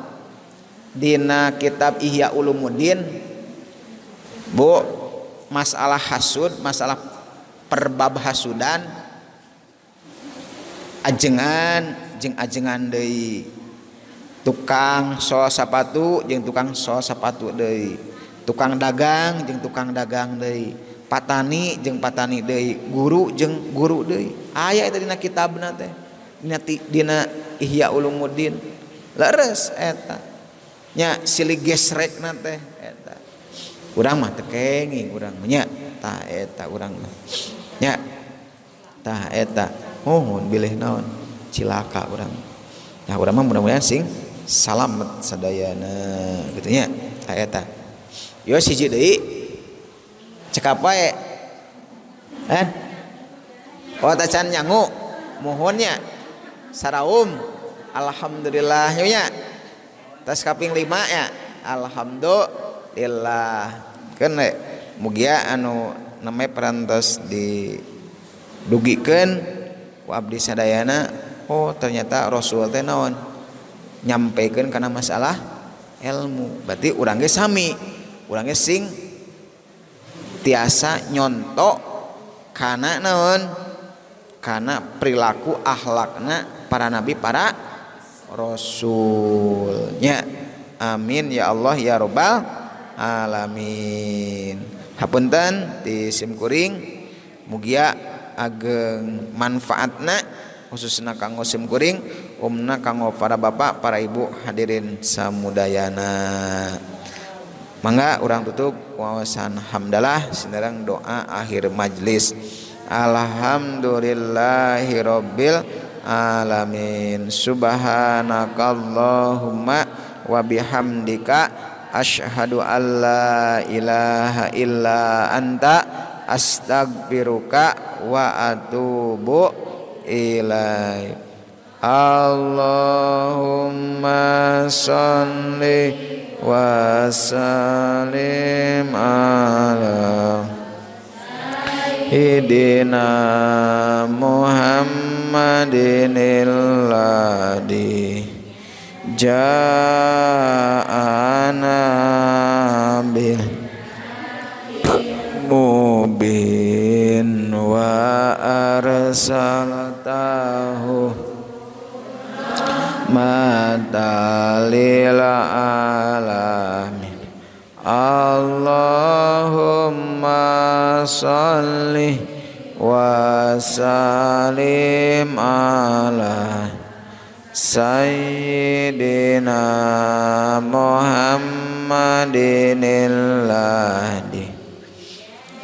dina kitab Ihya Ulumuddin Bu masalah hasud, masalah perbab hasudan ajengan jeung ajengan deui, tukang sol sapatu jeung tukang sol sapatu deui, tukang dagang jeung tukang dagang deui, patani jeung patani deui, guru jeung guru deui. Aya eta dina kitabna teh, dina dina Ihya Ulumuddin leres eta nya silih gesrekna teh eta. Urang mah teu kenging urang nya tah eta urang mah nya tah eta mohon bilih naon cilaka urang. Nah urang mah mudah-mudahan sing salamet sadayana kitu nya tah eta. Yo siji deui cekap wae kan oh tacan nyangu mohonnya saraum alhamdulillah nya tas kaping lima ya alhamdulillah kene mugia anu namanya perantos di dugikeun ku abdi sadayana. Oh ternyata Rasul teh naon nyampekeun kana masalah ilmu, berarti urang ge sami, urang ge sing tiasa nyontok kana naon kana perilaku akhlakna para nabi para rasulnya. Amin ya Allah ya robbal alamin. Hapunten ti sim kuring mugia ageng manfaatna khususna kanggo sim kuring, umna kanggo para bapak para ibu hadirin samudayana. Mangga urang tutup wawasan hamdalah sinerang doa akhir majlis. Alhamdulillahirabbil alamin. Subhanakallahumma wa bihamdika asyhadu alla ilaha illa anta astagfiruka wa atubu ilaih. Allahumma salli wa sallim ala sayyidina Muhammadinil ladzi ja'ana bil mubin wa arsalatahu matalil alamin. Allahumma salli wa sallim ala sayyidina Muhammadinil ladzi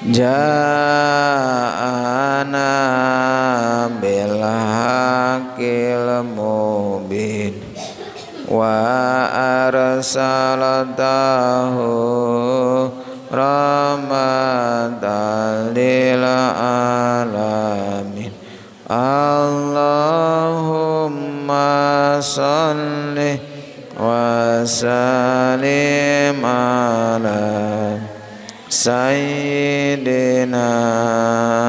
ja'ana bil haqqil mubin wa arsalatahu rahmatan lil alamin. Allahumma salli wa sallim ala sayyidina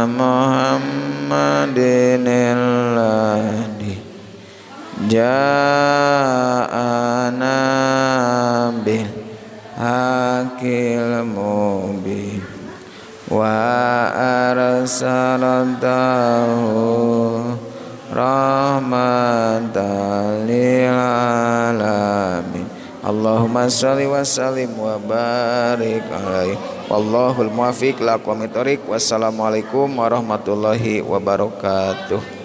Muhammadinil ladzi ja'ana bil haqqil mubin wa arsalatahu rahmatan lil alamin. Allahumma shalli wa sallim wa barik alaihi. Wallahul muwaffiq laqwamit thoriq. Wassalamualaikum warahmatullahi wabarakatuh.